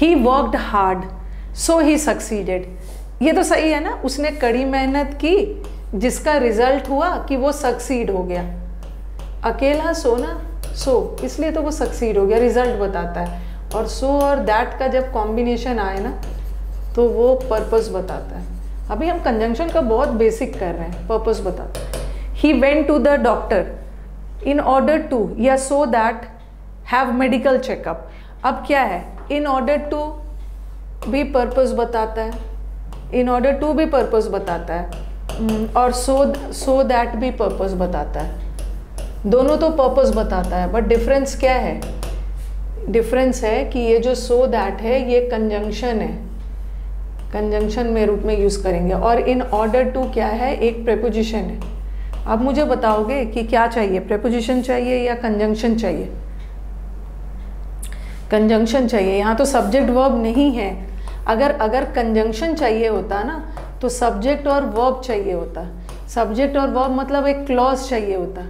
He worked hard so he succeeded, ये तो सही है ना, उसने कड़ी मेहनत की जिसका रिजल्ट हुआ कि वो सक्सीड हो गया। अकेला सो ना सो, इसलिए तो वो सक्सीड हो गया, रिजल्ट बताता है। और सो और दैट का जब कॉम्बिनेशन आए ना तो वो पर्पस बताता है। अभी हम कंजंक्शन का बहुत बेसिक कर रहे हैं, पर्पस बताता है। He went to the doctor in order to या so that have medical checkup. अब क्या है, इन ऑर्डर टू भी पर्पस बताता है, इन ऑर्डर टू भी पर्पस बताता है और सो सो दैट भी पर्पस बताता है, दोनों तो पर्पस बताता है। बट डिफरेंस क्या है, डिफरेंस है कि ये जो सो दैट है ये कंजंक्शन है, कंजंक्शन में रूप में यूज़ करेंगे, और इन ऑर्डर टू क्या है, एक प्रेपोजिशन है। अब मुझे बताओगे कि क्या चाहिए, प्रेपोजिशन चाहिए या कंजंक्शन चाहिए? कंजंक्शन चाहिए, यहाँ तो सब्जेक्ट वर्ब नहीं है। अगर अगर कंजंक्शन चाहिए होता ना तो सब्जेक्ट और वर्ब चाहिए होता, सब्जेक्ट और वर्ब मतलब एक क्लॉज चाहिए होता,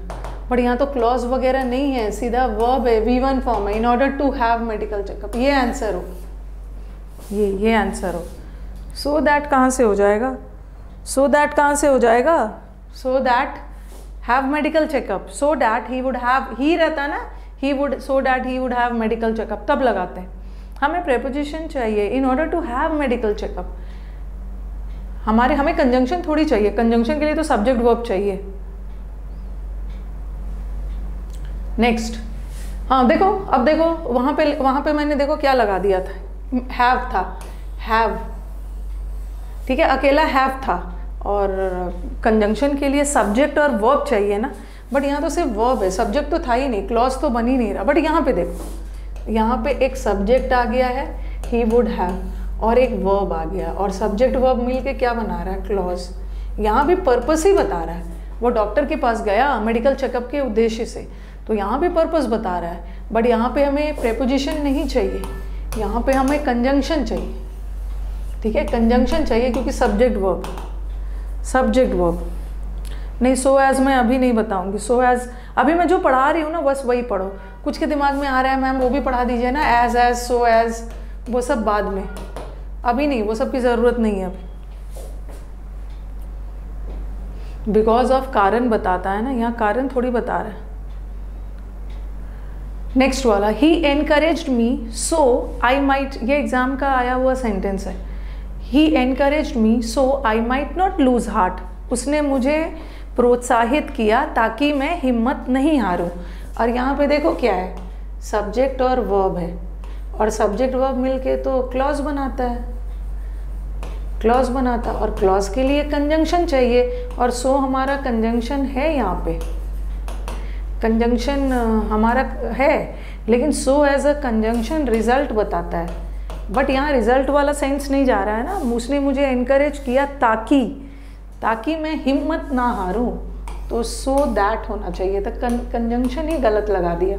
बट यहाँ तो क्लॉज वगैरह नहीं है, सीधा वर्ब है, वी वन फॉर्म है, in order to have medical checkup. ये आंसर हो, ये ये आंसर हो। सो दैट कहाँ से हो जाएगा, सो दैट कहाँ से हो जाएगा, so that have medical checkup, so that he would have, ही रहता ना he would, so that he would have medical checkup तब लगाते हैं। हमें प्रेपोजिशन चाहिए in order to have medical checkup, हमारे हमें कंजंक्शन थोड़ी चाहिए, कंजंक्शन के लिए तो सब्जेक्ट वर्ब चाहिए। नेक्स्ट, हाँ देखो, अब देखो वहाँ पे वहाँ पे मैंने देखो क्या लगा दिया था, हैव था, हैव, ठीक है, अकेला हैव था और कंजंक्शन के लिए सब्जेक्ट और वर्ब चाहिए ना, बट यहाँ तो सिर्फ वर्ब है, सब्जेक्ट तो था ही नहीं, क्लॉज तो बन ही नहीं रहा। बट यहाँ पे देखो, यहाँ पे एक सब्जेक्ट आ गया है ही वुड हैव और एक वर्ब आ गया, और सब्जेक्ट वर्ब मिल के क्या बना रहा है, क्लॉज। यहाँ भी पर्पस ही बता रहा है, वो डॉक्टर के पास गया मेडिकल चेकअप के उद्देश्य से, तो यहाँ भी पर्पस बता रहा है। बट यहाँ पर हमें प्रेपोजिशन नहीं चाहिए, यहाँ पर हमें कंजंक्शन चाहिए, ठीक है, कंजंक्शन चाहिए क्योंकि सब्जेक्ट वर्ब, सब्जेक्ट वर्ब नहीं। सो एज मैं अभी नहीं बताऊंगी, सो एज अभी मैं जो पढ़ा रही हूँ ना बस वही पढ़ो। कुछ के दिमाग में आ रहा है मैम वो भी पढ़ा दीजिए ना, एज एज सो एज, वो सब बाद में, अभी नहीं, वो सब की ज़रूरत नहीं है अभी। बिकॉज ऑफ कारण बताता है ना, यहाँ कारण थोड़ी बता रहा है। नेक्स्ट वाला, he encouraged me so I might, ये एग्ज़ाम का आया हुआ सेंटेंस है। He encouraged me so I might not lose heart, उसने मुझे प्रोत्साहित किया ताकि मैं हिम्मत नहीं हारूं। और यहाँ पे देखो क्या है, सब्जेक्ट और वर्ब है, और सब्जेक्ट वर्ब मिलके तो क्लॉज बनाता है, क्लॉज बनाता है, और क्लॉज के लिए कंजंक्शन चाहिए, और सो हमारा कंजंक्शन है, यहाँ पे कंजंक्शन हमारा है, लेकिन so as a conjunction result बताता है। बट यहाँ रिजल्ट वाला सेंस नहीं जा रहा है ना, उसने मुझे एनकरेज किया ताकि, ताकि मैं हिम्मत ना हारूं, तो सो दैट होना चाहिए था, कंजंक्शन ही गलत लगा दिया।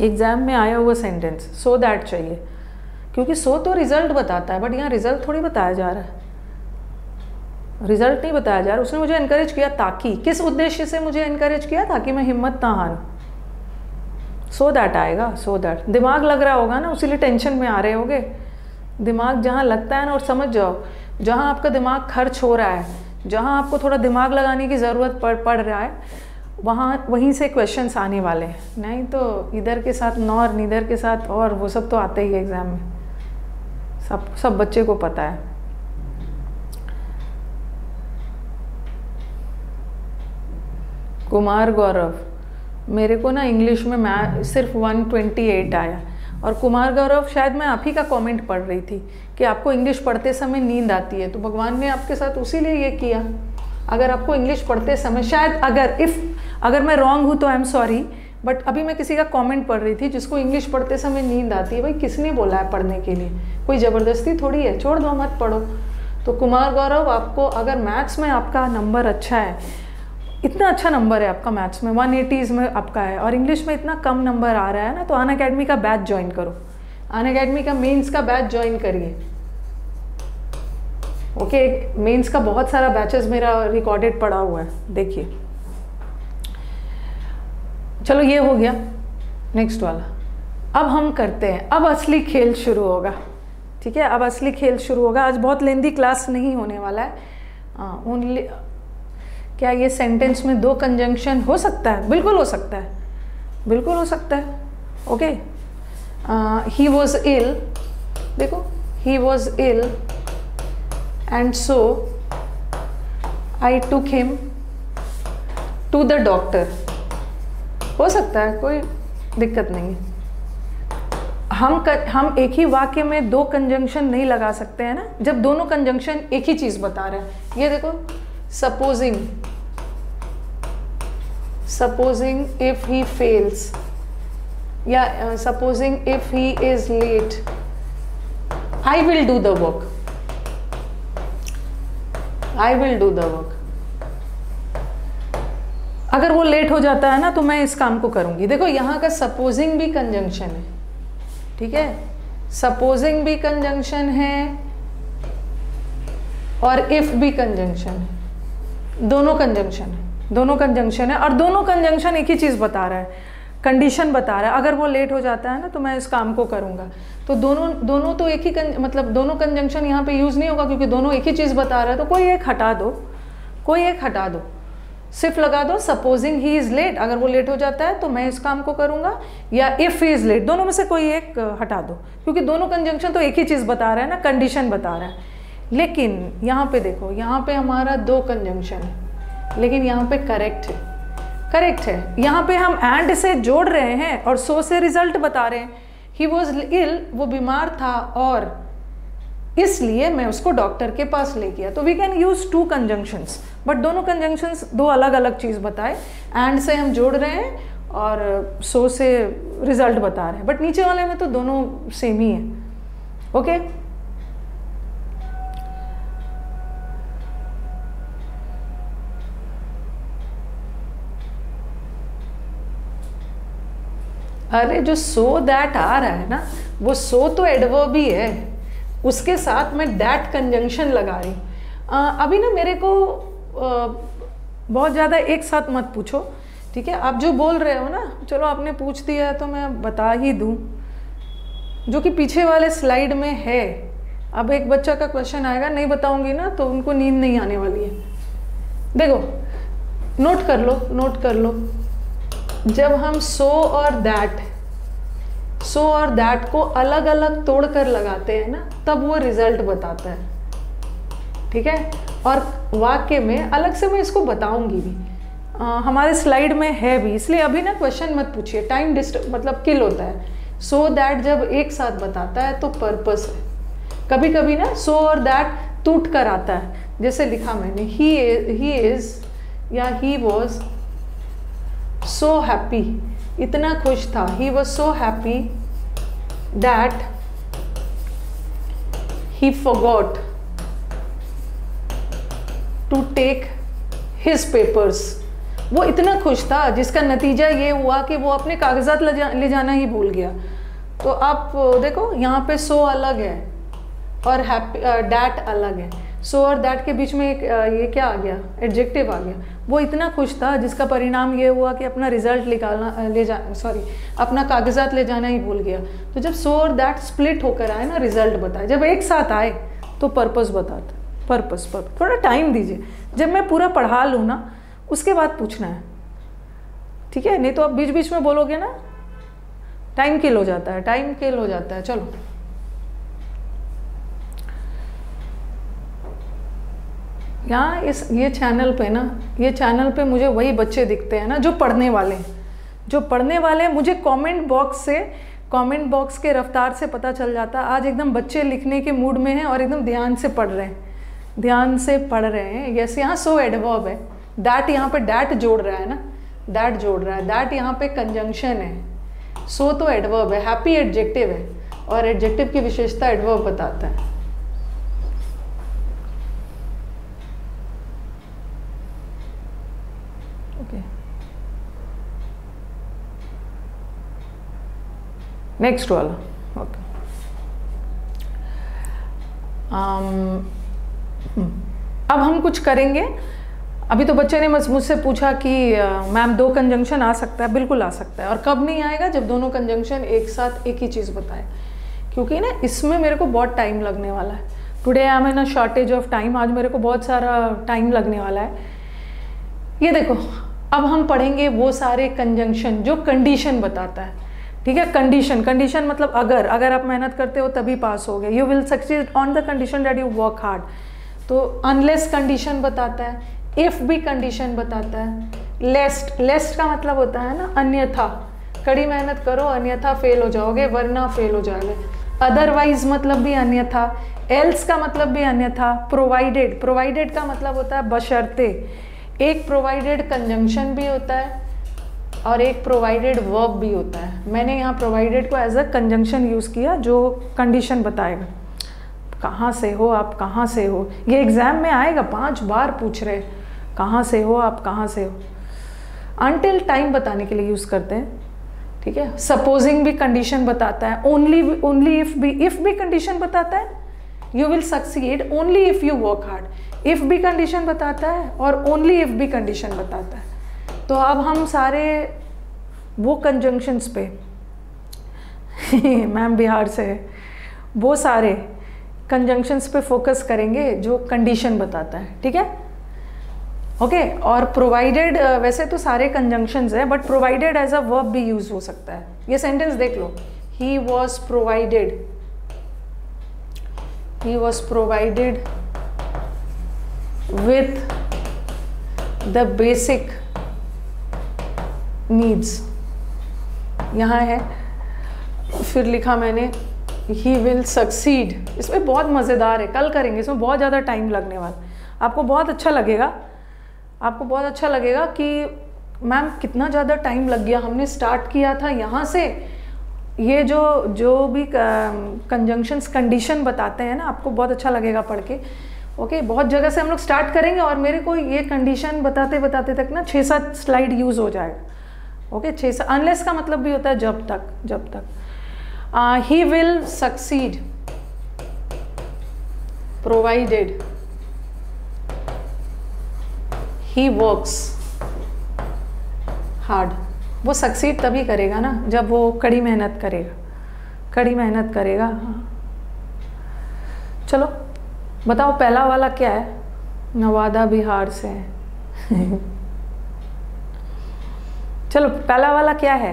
एग्ज़ाम में आया हुआ सेंटेंस सो दैट चाहिए, क्योंकि सो तो रिज़ल्ट बताता है, बट यहाँ रिज़ल्ट थोड़ी बताया जा रहा है, रिज़ल्ट नहीं बताया जा रहा है। उसने मुझे इनकरेज किया ताकि, किस उद्देश्य से मुझे इनकरेज किया? ताकि मैं हिम्मत ना हारूँ। सो दैट आएगा, सो दैट दिमाग लग रहा होगा ना, उसीलिए टेंशन में आ रहे होगे। दिमाग जहाँ लगता है ना, और समझ जाओ जहाँ आपका दिमाग खर्च हो रहा है, जहाँ आपको थोड़ा दिमाग लगाने की ज़रूरत पड़ पड़ रहा है, वहाँ वहीं से क्वेश्चंस आने वाले हैं। नहीं तो इधर के साथ नौ और इधर के साथ और, वो सब तो आते ही एग्ज़ाम में, सब सब बच्चे को पता है। कुमार गौरव, मेरे को ना इंग्लिश में मैथ सिर्फ एक सौ अट्ठाईस आया। और कुमार गौरव, शायद मैं आप ही का कमेंट पढ़ रही थी कि आपको इंग्लिश पढ़ते समय नींद आती है, तो भगवान ने आपके साथ उसी लिए ये किया। अगर आपको इंग्लिश पढ़ते समय शायद, अगर इफ़ अगर मैं रॉन्ग हूँ तो आई एम सॉरी, बट अभी मैं किसी का कमेंट पढ़ रही थी जिसको इंग्लिश पढ़ते समय नींद आती है। भाई किसने बोला है पढ़ने के लिए? कोई ज़बरदस्ती थोड़ी है, छोड़ दो मत पढ़ो। तो कुमार गौरव, आपको अगर मैथ्स में आपका नंबर अच्छा है, इतना अच्छा नंबर है आपका मैथ्स में, वन एटीज़ में आपका है, और इंग्लिश में इतना कम नंबर आ रहा है ना, तो अनअकैडमी का बैच ज्वाइन करो, अनअकैडमी का मेंस का बैच ज्वाइन करिए। ओके, मेंस का बहुत सारा बैचेस मेरा रिकॉर्डेड पड़ा हुआ है, देखिए। चलो ये हो गया नेक्स्ट वाला। अब हम करते हैं, अब असली खेल शुरू होगा। ठीक है, अब असली खेल शुरू होगा। आज बहुत लेंदी क्लास नहीं होने वाला है। ओनली क्या ये सेंटेंस में दो कंजंक्शन हो सकता है? बिल्कुल हो सकता है, बिल्कुल हो सकता है। ओके, ही वॉज इल, देखो ही वॉज इल एंड सो आई टूक हिम टू द डॉक्टर। हो सकता है, कोई दिक्कत नहीं है। हम कर, हम एक ही वाक्य में दो कंजंक्शन नहीं लगा सकते हैं ना, जब दोनों कंजंक्शन एक ही चीज़ बता रहे हैं। ये देखो, supposing, supposing if he fails, या supposing if he is late, I will do the work, I will do the work. अगर वो लेट हो जाता है ना तो मैं इस काम को करूंगी। देखो यहाँ का सपोजिंग भी कंजंक्शन है, ठीक है, सपोजिंग भी कंजंक्शन है और इफ भी कंजंक्शन है, दोनों कंजंक्शन है, दोनों कंजंक्शन है, और दोनों कंजंक्शन एक ही चीज़ बता रहा है, कंडीशन बता रहा है। अगर वो लेट हो जाता है ना तो मैं इस काम को करूँगा। तो दोनों दोनों तो एक ही कं, मतलब दोनों कंजंक्शन यहाँ पे यूज़ नहीं होगा, क्योंकि दोनों एक ही चीज़ बता रहा है। तो कोई एक हटा दो, कोई एक हटा दो, सिर्फ लगा दो सपोजिंग ही इज़ लेट, अगर वो लेट हो जाता है तो मैं इस काम को करूँगा, या इफ़ ही इज़ लेट, दोनों में से कोई एक हटा दो, क्योंकि दोनों कंजंक्शन तो एक ही चीज़ बता रहा है ना, कंडीशन बता रहा है। लेकिन यहाँ पे देखो, यहाँ पे हमारा दो कंजंक्शन है, लेकिन यहाँ पे करेक्ट है, करेक्ट है। यहाँ पे हम एंड से जोड़ रहे हैं और सो से रिजल्ट बता रहे हैं। ही वॉज इल, वो बीमार था, और इसलिए मैं उसको डॉक्टर के पास ले गया। तो we can use two conjunctions, but दोनों कंजंक्शंस दो अलग अलग चीज़ बताए। एंड से हम जोड़ रहे हैं और सो से रिजल्ट बता रहे हैं, बट नीचे वाले में तो दोनों सेम ही है। ओके, अरे जो सो दैट आ रहा है ना, वो सो तो एडवर्ब ही है, उसके साथ मैं दैट कंजंक्शन लगा रही हूँ। अभी ना मेरे को आ, बहुत ज़्यादा एक साथ मत पूछो, ठीक है? आप जो बोल रहे हो ना, चलो आपने पूछ दिया है तो मैं बता ही दूँ, जो कि पीछे वाले स्लाइड में है। अब एक बच्चा का क्वेश्चन आएगा, नहीं बताऊँगी ना तो उनको नींद नहीं आने वाली है। देखो, नोट कर लो, नोट कर लो, जब हम सो और दैट, सो और दैट को अलग अलग तोड़कर लगाते हैं ना, तब वो रिजल्ट बताता है, ठीक है? और वाक्य में अलग से मैं इसको बताऊंगी भी, आ, हमारे स्लाइड में है भी, इसलिए अभी ना क्वेश्चन मत पूछिए, टाइम डिस्टर्ब मतलब किल होता है। सो दैट जब एक साथ बताता है तो पर्पस है। कभी कभी ना सो और दैट टूट कर आता है, जैसे लिखा मैंने, ही ही इज़ या ही वॉज सो हैप्पी, इतना खुश था, he was so happy that he forgot to take his papers. वो इतना खुश था, जिसका नतीजा ये हुआ कि वो अपने कागजात ले, जा, ले जाना ही भूल गया। तो आप देखो यहाँ पे सो अलग है और हैप्पी डैट अलग है। सो और डैट के बीच में एक ये क्या आ गया, एडजेक्टिव आ गया। वो इतना खुश था जिसका परिणाम ये हुआ कि अपना रिजल्ट निकालना ले जा सॉरी अपना कागजात ले जाना ही भूल गया। तो जब सो और डैट स्प्लिट होकर आए ना, रिजल्ट बताए, जब एक साथ आए तो पर्पस बताते। पर्पस पर थोड़ा टाइम दीजिए, जब मैं पूरा पढ़ा लूँ ना उसके बाद पूछना है, ठीक है? नहीं तो आप बीच बीच में बोलोगे ना, टाइम किल हो जाता है, टाइम किल हो जाता है। चलो यहाँ इस ये चैनल पे ना, ये चैनल पे मुझे वही बच्चे दिखते हैं ना जो पढ़ने वाले हैं, जो पढ़ने वाले हैं। मुझे कमेंट बॉक्स से, कमेंट बॉक्स के रफ्तार से पता चल जाता है आज एकदम बच्चे लिखने के मूड में हैं और एकदम ध्यान से पढ़ रहे हैं, ध्यान से पढ़ रहे हैं। यस, यहाँ सो एडवर्ब है, दैट यहाँ पे डैट जोड़ रहा है ना, डैट जोड़ रहा है, डैट यहाँ पे कंजंक्शन है। सो तो एडवर्ब है, हैप्पी एडजेक्टिव है और एडजेक्टिव की विशेषता एडवर्ब बताता है। नेक्स्ट वाला ओके। अब हम कुछ करेंगे। अभी तो बच्चे ने मुझसे पूछा कि मैम दो कंजंक्शन आ सकता है, बिल्कुल आ सकता है। और कब नहीं आएगा, जब दोनों कंजंक्शन एक साथ एक ही चीज़ बताएं, क्योंकि ना इसमें मेरे को बहुत टाइम लगने वाला है। Today I am in a shortage of time, आज मेरे को बहुत सारा टाइम लगने वाला है। ये देखो, अब हम पढ़ेंगे वो सारे कंजंक्शन जो कंडीशन बताता है, ठीक है? कंडीशन, कंडीशन मतलब अगर, अगर आप मेहनत करते हो तभी पास हो गए। You will succeed on the condition that you work hard. तो अनलेस कंडीशन बताता है, इफ भी कंडीशन बताता है, लेस्ट, लेस्ट का मतलब होता है ना अन्यथा, कड़ी मेहनत करो अन्यथा फेल हो जाओगे, वरना फेल हो जाओगे। अदरवाइज मतलब भी अन्यथा, एल्स का मतलब भी अन्यथा, प्रोवाइडेड, प्रोवाइडेड का मतलब होता है बशर्ते। एक प्रोवाइडेड कंजंक्शन भी होता है और एक प्रोवाइडेड वर्ब भी होता है। मैंने यहाँ प्रोवाइडेड को एज अ कंजंक्शन यूज़ किया जो कंडीशन बताएगा। कहाँ से हो आप, कहाँ से हो, ये एग्ज़ाम में आएगा, पांच बार पूछ रहे हैं। कहाँ से हो आप, कहाँ से हो। अनटिल टाइम बताने के लिए यूज़ करते हैं, ठीक है? सपोजिंग भी कंडीशन बताता है, ओनली ओनली इफ़ भी, इफ़ भी कंडीशन बताता है। You will succeed only if you work hard, if भी कंडीशन बताता है और ओनली इफ़ भी कंडीशन बताता है। तो अब हम सारे वो कंजंक्शंस पे मैम बिहार से है, वो सारे कंजंक्शंस पे फोकस करेंगे जो कंडीशन बताता है, ठीक है? ओके। और प्रोवाइडेड, वैसे तो सारे कंजंक्शंस है but provided as a verb भी यूज हो सकता है। ये सेंटेंस देख लो, he was provided, he was provided with the basic needs. यहाँ है, फिर लिखा मैंने ही विल सक्सीड। इसमें बहुत मज़ेदार है, कल करेंगे, इसमें बहुत ज़्यादा टाइम लगने वाला। आपको बहुत अच्छा लगेगा, आपको बहुत अच्छा लगेगा कि मैम कितना ज़्यादा टाइम लग गया, हमने स्टार्ट किया था यहाँ से। ये जो जो भी कंजंक्शंस कंडीशन बताते हैं ना, आपको बहुत अच्छा लगेगा पढ़ के। ओके okay, बहुत जगह से हम लोग स्टार्ट करेंगे और मेरे को ये कंडीशन बताते बताते तक ना छः सात स्लाइड यूज़ हो जाएगा। ओके okay, छः सात। अनलेस का मतलब भी होता है जब तक, जब तक। He will succeed provided he works hard. वो सक्सीड तभी करेगा ना जब वो कड़ी मेहनत करेगा, कड़ी मेहनत करेगा। चलो बताओ पहला वाला क्या है। नवादा बिहार से है चलो पहला वाला क्या है,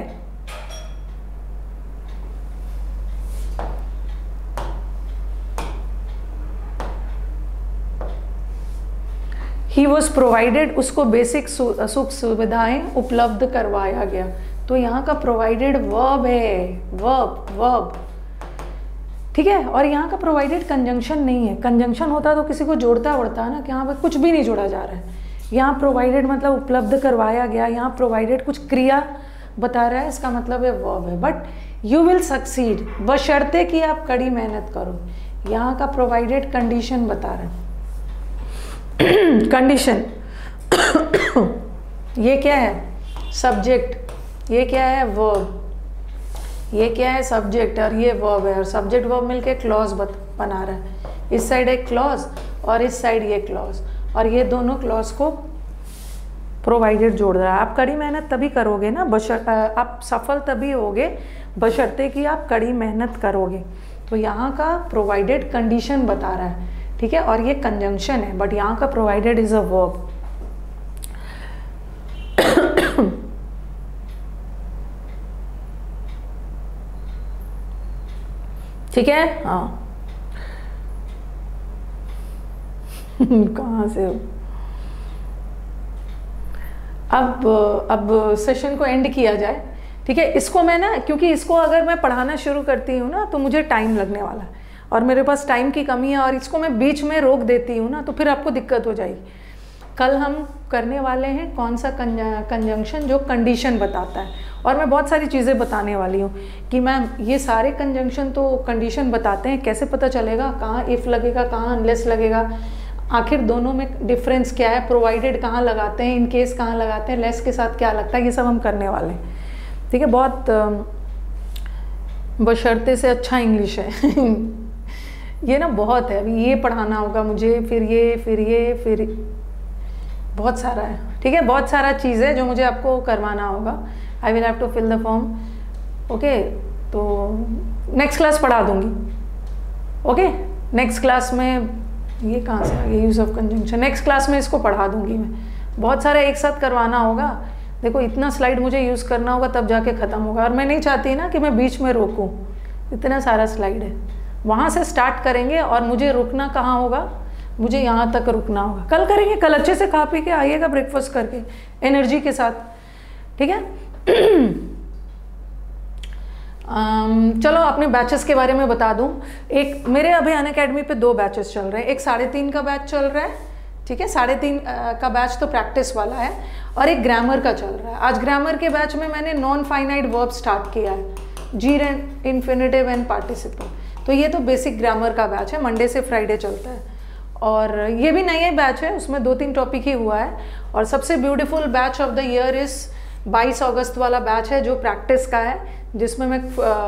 ही वॉज प्रोवाइडेड, उसको बेसिक सुख सुविधाएं उपलब्ध करवाया गया। तो यहाँ का प्रोवाइडेड वर्ब है, वर्ब, वर्ब, ठीक है? और यहाँ का प्रोवाइडेड कंजंक्शन नहीं है। कंजंक्शन होता तो किसी को जोड़ता वड़ता है ना, कि यहाँ पर कुछ भी नहीं जोड़ा जा रहा है। यहाँ प्रोवाइडेड मतलब उपलब्ध करवाया गया, यहाँ प्रोवाइडेड कुछ क्रिया बता रहा है, इसका मतलब है वर्ब है। बट यू विल सक्सीड बशर्ते कि आप कड़ी मेहनत करो, यहाँ का प्रोवाइडेड कंडीशन बता रहा है। कंडीशन ये क्या है सब्जेक्ट, ये क्या है वर्ब, ये क्या है सब्जेक्ट और ये वर्ब है, और सब्जेक्ट वर्ब मिलके क्लॉज बना रहा है। इस साइड एक क्लॉज और इस साइड ये क्लॉज, और ये दोनों क्लॉज को प्रोवाइडेड जोड़ रहा है। आप कड़ी मेहनत तभी करोगे ना, बशर आप सफल तभी होगे बशर्ते कि आप कड़ी मेहनत करोगे। तो यहाँ का प्रोवाइडेड कंडीशन बता रहा है, ठीक है, और ये कंजंक्शन है, बट यहाँ का प्रोवाइडेड इज अ वर्ब। ठीक है, हाँ। कहाँ से हो? अब अब सेशन को एंड किया जाए, ठीक है। इसको मैं ना, क्योंकि इसको अगर मैं पढ़ाना शुरू करती हूँ ना तो मुझे टाइम लगने वाला है और मेरे पास टाइम की कमी है, और इसको मैं बीच में रोक देती हूँ ना तो फिर आपको दिक्कत हो जाएगी। कल हम करने वाले हैं कौन सा कंजंक्शन जो कंडीशन बताता है, और मैं बहुत सारी चीज़ें बताने वाली हूँ कि मैम ये सारे कंजंक्शन तो कंडीशन बताते हैं, कैसे पता चलेगा कहाँ इफ़ लगेगा, कहाँ अनलेस लगेगा, आखिर दोनों में डिफरेंस क्या है, प्रोवाइडेड कहाँ लगाते हैं, इन केस कहाँ लगाते हैं, लेस के साथ क्या लगता है, ये सब हम करने वाले हैं, ठीक है। बहुत बशर्ते से अच्छा इंग्लिश है। ये ना बहुत है, अभी ये पढ़ाना होगा मुझे, फिर ये फिर ये फिर बहुत सारा है, ठीक है, बहुत सारा चीज़ है जो मुझे आपको करवाना होगा। I will have to fill the form, okay. तो नेक्स्ट क्लास पढ़ा दूंगी, ओके। नेक्स्ट क्लास में ये कहाँ से आ गया use of conjunction, next class में इसको पढ़ा दूंगी मैं। बहुत सारा एक साथ करवाना होगा, देखो इतना स्लाइड मुझे यूज़ करना होगा तब जाके ख़त्म होगा, और मैं नहीं चाहती ना कि मैं बीच में रोकूँ, इतना सारा स्लाइड है। वहाँ से स्टार्ट करेंगे और मुझे रुकना कहाँ होगा, मुझे यहाँ तक रुकना होगा। कल करेंगे, कल अच्छे से खा पी के आइएगा, ब्रेकफास्ट करके एनर्जी के साथ, ठीक है। um, चलो अपने बैचेस के बारे में बता दूँ। एक मेरे अभी अनअकैडमी पे दो बैचेस चल रहे हैं, एक साढ़े तीन का बैच चल रहा है, ठीक है, साढ़े तीन का बैच तो प्रैक्टिस वाला है, और एक ग्रामर का चल रहा है। आज ग्रामर के बैच में मैंने नॉन फाइनाइट वर्ब स्टार्ट किया है, जीरेंट, इन्फिनिटिव एंड पार्टिसिपल। तो ये तो बेसिक ग्रामर का बैच है, मंडे से फ्राइडे चलता है, और ये भी नया बैच है, उसमें दो तीन टॉपिक ही हुआ है। और सबसे beautiful batch of the year इस बाईस अगस्त वाला बैच है जो प्रैक्टिस का है, जिसमें मैं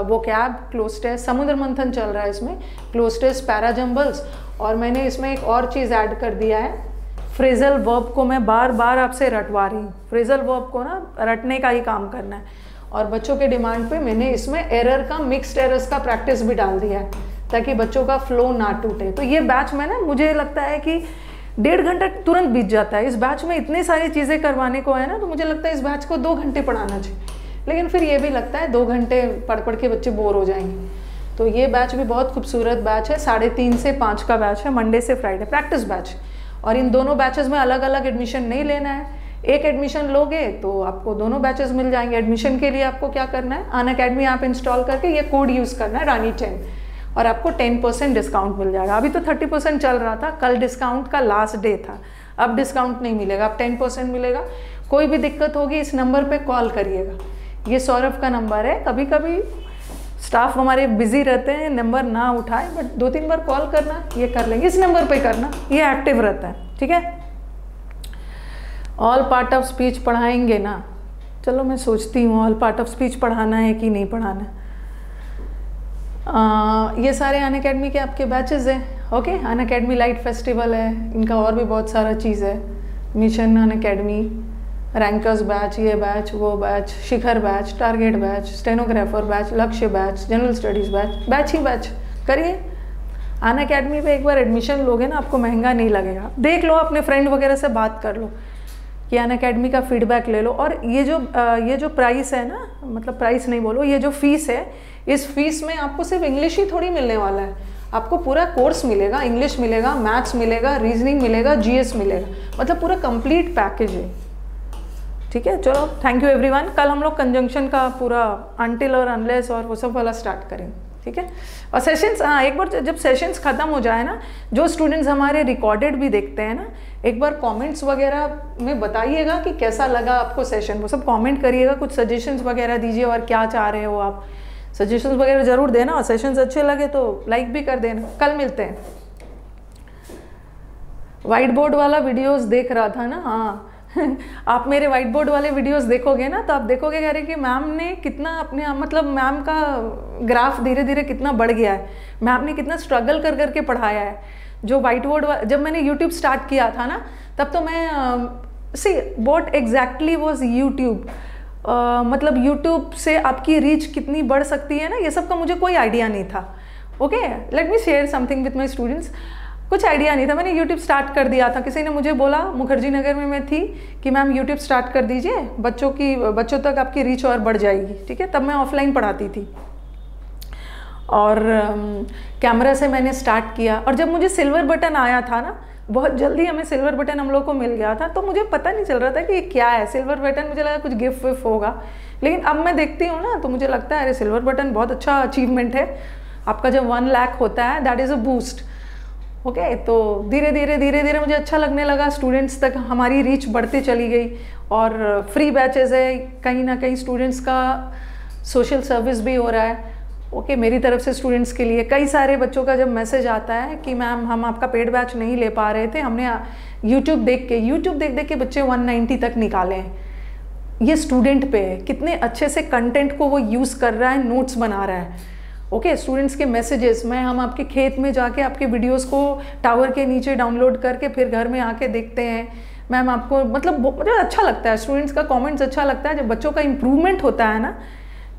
वो कैब क्लोज टेस्ट, समुद्र मंथन चल रहा है, इसमें क्लोज टेस्ट, पैराजम्बल्स, और मैंने इसमें एक और चीज़ ऐड कर दिया है, फ्रेजल वर्ब को मैं बार बार आपसे रटवा रही हूँ। फ्रेजल वर्ब को ना रटने का ही काम करना है, और बच्चों के डिमांड पे मैंने इसमें एरर का, मिक्स्ड एरर्स का प्रैक्टिस भी डाल दिया है ताकि बच्चों का फ्लो ना टूटे। तो ये बैच में ना मुझे लगता है कि डेढ़ घंटा तुरंत बीत जाता है, इस बैच में इतनी सारी चीज़ें करवाने को है ना, तो मुझे लगता है इस बैच को दो घंटे पढ़ाना चाहिए, लेकिन फिर ये भी लगता है दो घंटे पढ़ पढ़ के बच्चे बोर हो जाएंगे। तो ये बैच भी बहुत खूबसूरत बैच है, साढ़े तीन से पाँच का बैच है, मंडे से फ्राइडे प्रैक्टिस बैच, और इन दोनों बैचेज़ में अलग अलग एडमिशन नहीं लेना है। एक एडमिशन लोगे तो आपको दोनों बैचेज़ मिल जाएंगे। एडमिशन के लिए आपको क्या करना है, अनअकैडमी आप इंस्टॉल करके ये कोड यूज़ करना है रानी टेन, और आपको टेन परसेंट डिस्काउंट मिल जाएगा। अभी तो थर्टी परसेंट चल रहा था, कल डिस्काउंट का लास्ट डे था, अब डिस्काउंट नहीं मिलेगा, अब टेन परसेंट मिलेगा। कोई भी दिक्कत होगी इस नंबर पे कॉल करिएगा, ये सौरभ का नंबर है। कभी कभी स्टाफ हमारे बिजी रहते हैं, नंबर ना उठाए, बट दो तीन बार कॉल करना, ये कर लेंगे, इस नंबर पे करना, ये एक्टिव रहता है, ठीक है। ऑल पार्ट ऑफ स्पीच पढ़ाएंगे ना, चलो मैं सोचती हूँ ऑल पार्ट ऑफ स्पीच पढ़ाना है कि नहीं पढ़ाना है। आ, ये सारे अनअकैडमी के आपके बैचेस हैं, ओके। अनअकैडमी लाइट फेस्टिवल है, इनका और भी बहुत सारा चीज़ है, मिशन अनअकैडमी, रैंकर्स बैच, ये बैच, वो batch, Shikhar batch, target batch, stenographer batch, Lakshya batch, general studies batch, batch ही बैच करिए। अनअकैडमी पे एक बार एडमिशन लोगे ना आपको महंगा नहीं लगेगा। देख लो, अपने फ्रेंड वगैरह से बात कर लो कि अनअकैडमी का फीडबैक ले लो। और ये जो ये जो प्राइस है ना, मतलब प्राइस नहीं बोलो, ये जो फीस है, इस फीस में आपको सिर्फ इंग्लिश ही थोड़ी मिलने वाला है, आपको पूरा कोर्स मिलेगा, इंग्लिश मिलेगा, मैथ्स मिलेगा, रीजनिंग मिलेगा, जीएस मिलेगा, मतलब पूरा कंप्लीट पैकेज है, ठीक है। चलो, थैंक यू एवरीवन। कल हम लोग कंजंक्शन का पूरा अनटिल और अनलेस और वो सब वाला स्टार्ट करेंगे, ठीक है। और सेशंस, हाँ, एक बार जब सेशंस ख़त्म हो जाए ना, जो स्टूडेंट्स हमारे रिकॉर्डेड भी देखते हैं ना, एक बार कमेंट्स वगैरह में बताइएगा कि कैसा लगा आपको सेशन, वो सब कमेंट करिएगा, कुछ सजेशंस वगैरह दीजिए, और क्या चाह रहे हो आप, सजेशंस वगैरह ज़रूर देना। और सेशंस अच्छे लगे तो लाइक भी कर देना। कल मिलते हैं। वाइट बोर्ड वाला वीडियोस देख रहा था ना, हाँ। आप मेरे व्हाइट बोर्ड वाले वीडियोस देखोगे ना तो आप देखोगे कह रहे कि मैम ने कितना अपने मतलब मैम का ग्राफ धीरे धीरे कितना बढ़ गया है, मैम ने कितना स्ट्रगल कर करके पढ़ाया है। जो व्हाइट बोर्ड जब मैंने यूट्यूब स्टार्ट किया था ना तब तो मैं see what exactly was YouTube, मतलब यूट्यूब से आपकी रीच कितनी बढ़ सकती है ना, ये सब का मुझे कोई आइडिया नहीं था। Okay, let me share something with my students. कुछ आइडिया नहीं था, मैंने यूट्यूब स्टार्ट कर दिया था। किसी ने मुझे बोला, मुखर्जी नगर में मैं थी, कि मैम यूट्यूब स्टार्ट कर दीजिए, बच्चों की बच्चों तक आपकी रीच और बढ़ जाएगी। ठीक है, तब मैं ऑफलाइन पढ़ाती थी और कैमरा से मैंने स्टार्ट किया। और जब मुझे सिल्वर बटन आया था ना, बहुत जल्दी हमें सिल्वर बटन हम लोग को मिल गया था, तो मुझे पता नहीं चल रहा था कि ये क्या है सिल्वर बटन, मुझे लगा कुछ गिफ्ट विफ्ट होगा। लेकिन अब मैं देखती हूँ ना तो मुझे लगता है अरे सिल्वर बटन बहुत अच्छा अचीवमेंट है आपका। जब वन लाख होता है that is a boost. Okay okay, तो धीरे धीरे धीरे धीरे मुझे अच्छा लगने लगा, स्टूडेंट्स तक हमारी रीच बढ़ती चली गई। और फ्री बैचेस है, कहीं ना कहीं स्टूडेंट्स का सोशल सर्विस भी हो रहा है। ओके okay, मेरी तरफ से स्टूडेंट्स के लिए कई सारे बच्चों का जब मैसेज आता है कि मैम हम आपका पेड बैच नहीं ले पा रहे थे, हमने यूट्यूब देख के यूट्यूब देख देख के बच्चे वन नाइन्टी तक निकाले हैं। ये स्टूडेंट पे कितने अच्छे से कंटेंट को वो यूज़ कर रहा है, नोट्स बना रहा है। ओके okay, स्टूडेंट्स के मैसेजेस में हम आपके खेत में जाके आपके वीडियोस को टावर के नीचे डाउनलोड करके फिर घर में आके देखते हैं। मैम आपको मतलब मतलब अच्छा लगता है, स्टूडेंट्स का कमेंट्स अच्छा लगता है जब बच्चों का इम्प्रूवमेंट होता है ना।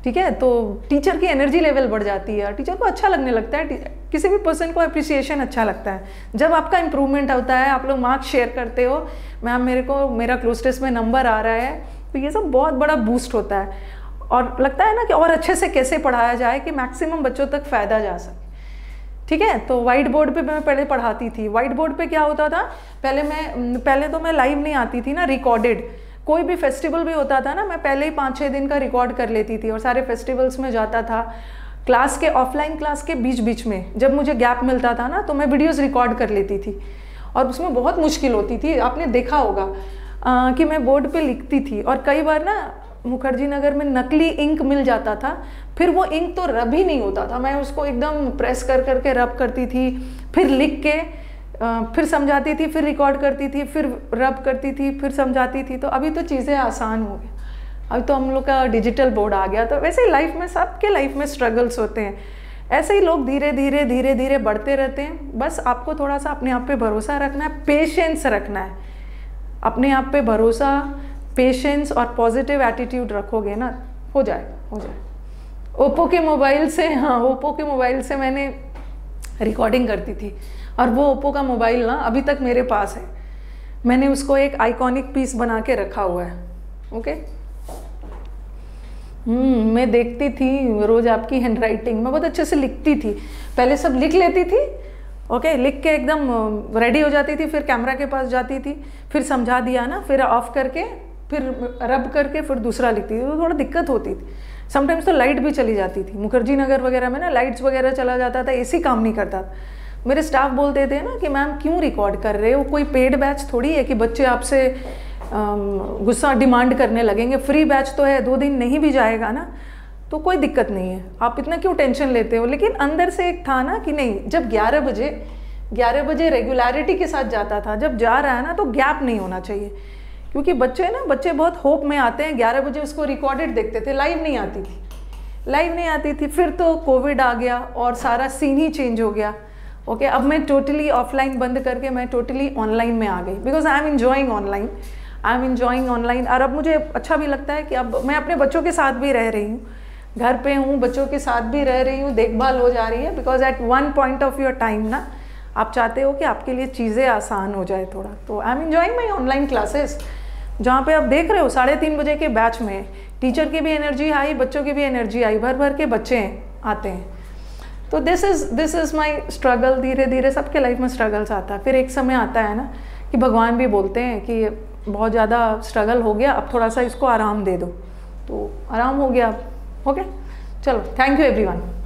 ठीक है, तो टीचर की एनर्जी लेवल बढ़ जाती है, टीचर को अच्छा लगने लगता है, किसी भी पर्सन को अप्रिसिएशन अच्छा लगता है जब आपका इम्प्रूवमेंट होता है। आप लोग मार्क्स शेयर करते हो, मैम मेरे को मेरा क्लोज टेस्ट में नंबर आ रहा है, तो ये सब बहुत बड़ा बूस्ट होता है। और लगता है ना कि और अच्छे से कैसे पढ़ाया जाए कि मैक्सिमम बच्चों तक फ़ायदा जा सके। ठीक है, तो वाइट बोर्ड पे मैं पहले पढ़ाती थी। वाइट बोर्ड पे क्या होता था, पहले मैं पहले तो मैं लाइव नहीं आती थी ना, रिकॉर्डेड। कोई भी फेस्टिवल भी होता था ना, मैं पहले ही पाँच छः दिन का रिकॉर्ड कर लेती थी और सारे फेस्टिवल्स में जाता था। क्लास के ऑफलाइन क्लास के बीच बीच में जब मुझे गैप मिलता था ना तो मैं वीडियोज़ रिकॉर्ड कर लेती थी। और उसमें बहुत मुश्किल होती थी, आपने देखा होगा कि मैं बोर्ड पर लिखती थी और कई बार ना मुखर्जी नगर में नकली इंक मिल जाता था, फिर वो इंक तो रब ही नहीं होता था। मैं उसको एकदम प्रेस कर करके रब करती थी, फिर लिख के फिर समझाती थी, फिर रिकॉर्ड करती थी, फिर रब करती थी, फिर समझाती थी। तो अभी तो चीज़ें आसान हो गई, अभी तो हम लोग का डिजिटल बोर्ड आ गया। तो वैसे ही लाइफ में, सबके लाइफ में स्ट्रगल्स होते हैं, ऐसे ही लोग धीरे धीरे धीरे धीरे बढ़ते रहते हैं। बस आपको थोड़ा सा अपने आप पर भरोसा रखना है, पेशेंस रखना है। अपने आप पर भरोसा, पेशेंस और पॉजिटिव एटीट्यूड रखोगे ना, हो जाएगा हो जाएगा। ओप्पो के मोबाइल से, हाँ ओप्पो के मोबाइल से मैंने रिकॉर्डिंग करती थी और वो ओप्पो का मोबाइल ना अभी तक मेरे पास है। मैंने उसको एक आइकॉनिक पीस बना के रखा हुआ है। ओके हम्म मैं देखती थी रोज़ आपकी हैंडराइटिंग, मैं बहुत अच्छे से लिखती थी, पहले सब लिख लेती थी। ओके okay, लिख के एकदम रेडी हो जाती थी, फिर कैमरा के पास जाती थी, फिर समझा दिया ना, फिर ऑफ करके फिर रब करके फिर दूसरा लिखती थी। तो थोड़ा दिक्कत होती थी समटाइम्स, तो लाइट भी चली जाती थी। मुखर्जी नगर वगैरह में ना लाइट्स वगैरह चला जाता था, एसी काम नहीं करता था। मेरे स्टाफ बोलते थे ना कि मैम क्यों रिकॉर्ड कर रहे हो, कोई पेड बैच थोड़ी है कि बच्चे आपसे गुस्सा डिमांड करने लगेंगे, फ्री बैच तो है, दो दिन नहीं भी जाएगा ना तो कोई दिक्कत नहीं है, आप इतना क्यों टेंशन लेते हो। लेकिन अंदर से एक था ना कि नहीं, जब ग्यारह बजे ग्यारह बजे रेगुलरिटी के साथ जाता था, जब जा रहा है ना तो गैप नहीं होना चाहिए, क्योंकि बच्चे ना बच्चे बहुत होप में आते हैं। ग्यारह बजे उसको रिकॉर्डेड देखते थे, लाइव नहीं आती थी लाइव नहीं आती थी फिर तो कोविड आ गया और सारा सीन ही चेंज हो गया। ओके, अब मैं टोटली ऑफलाइन बंद करके मैं टोटली ऑनलाइन में आ गई, because I am enjoying online I am enjoying online. और अब मुझे अच्छा भी लगता है कि अब मैं अपने बच्चों के साथ भी रह रही हूँ, घर पे हूँ, बच्चों के साथ भी रह रही हूँ, देखभाल हो जा रही है। Because at one point of your time ना आप चाहते हो कि आपके लिए चीज़ें आसान हो जाए थोड़ा। तो I am enjoying my online classes, जहाँ पे आप देख रहे हो साढ़े तीन बजे के बैच में टीचर की भी एनर्जी आई, बच्चों की भी एनर्जी आई, भर भर के बच्चे आते हैं। तो this is this is my struggle. धीरे धीरे सबके लाइफ में स्ट्रगल्स आता है। फिर एक समय आता है ना कि भगवान भी बोलते हैं कि बहुत ज़्यादा स्ट्रगल हो गया, अब थोड़ा सा इसको आराम दे दो, तो आराम हो गया अब। Okay okay? चलो, थैंक यू एवरीवन।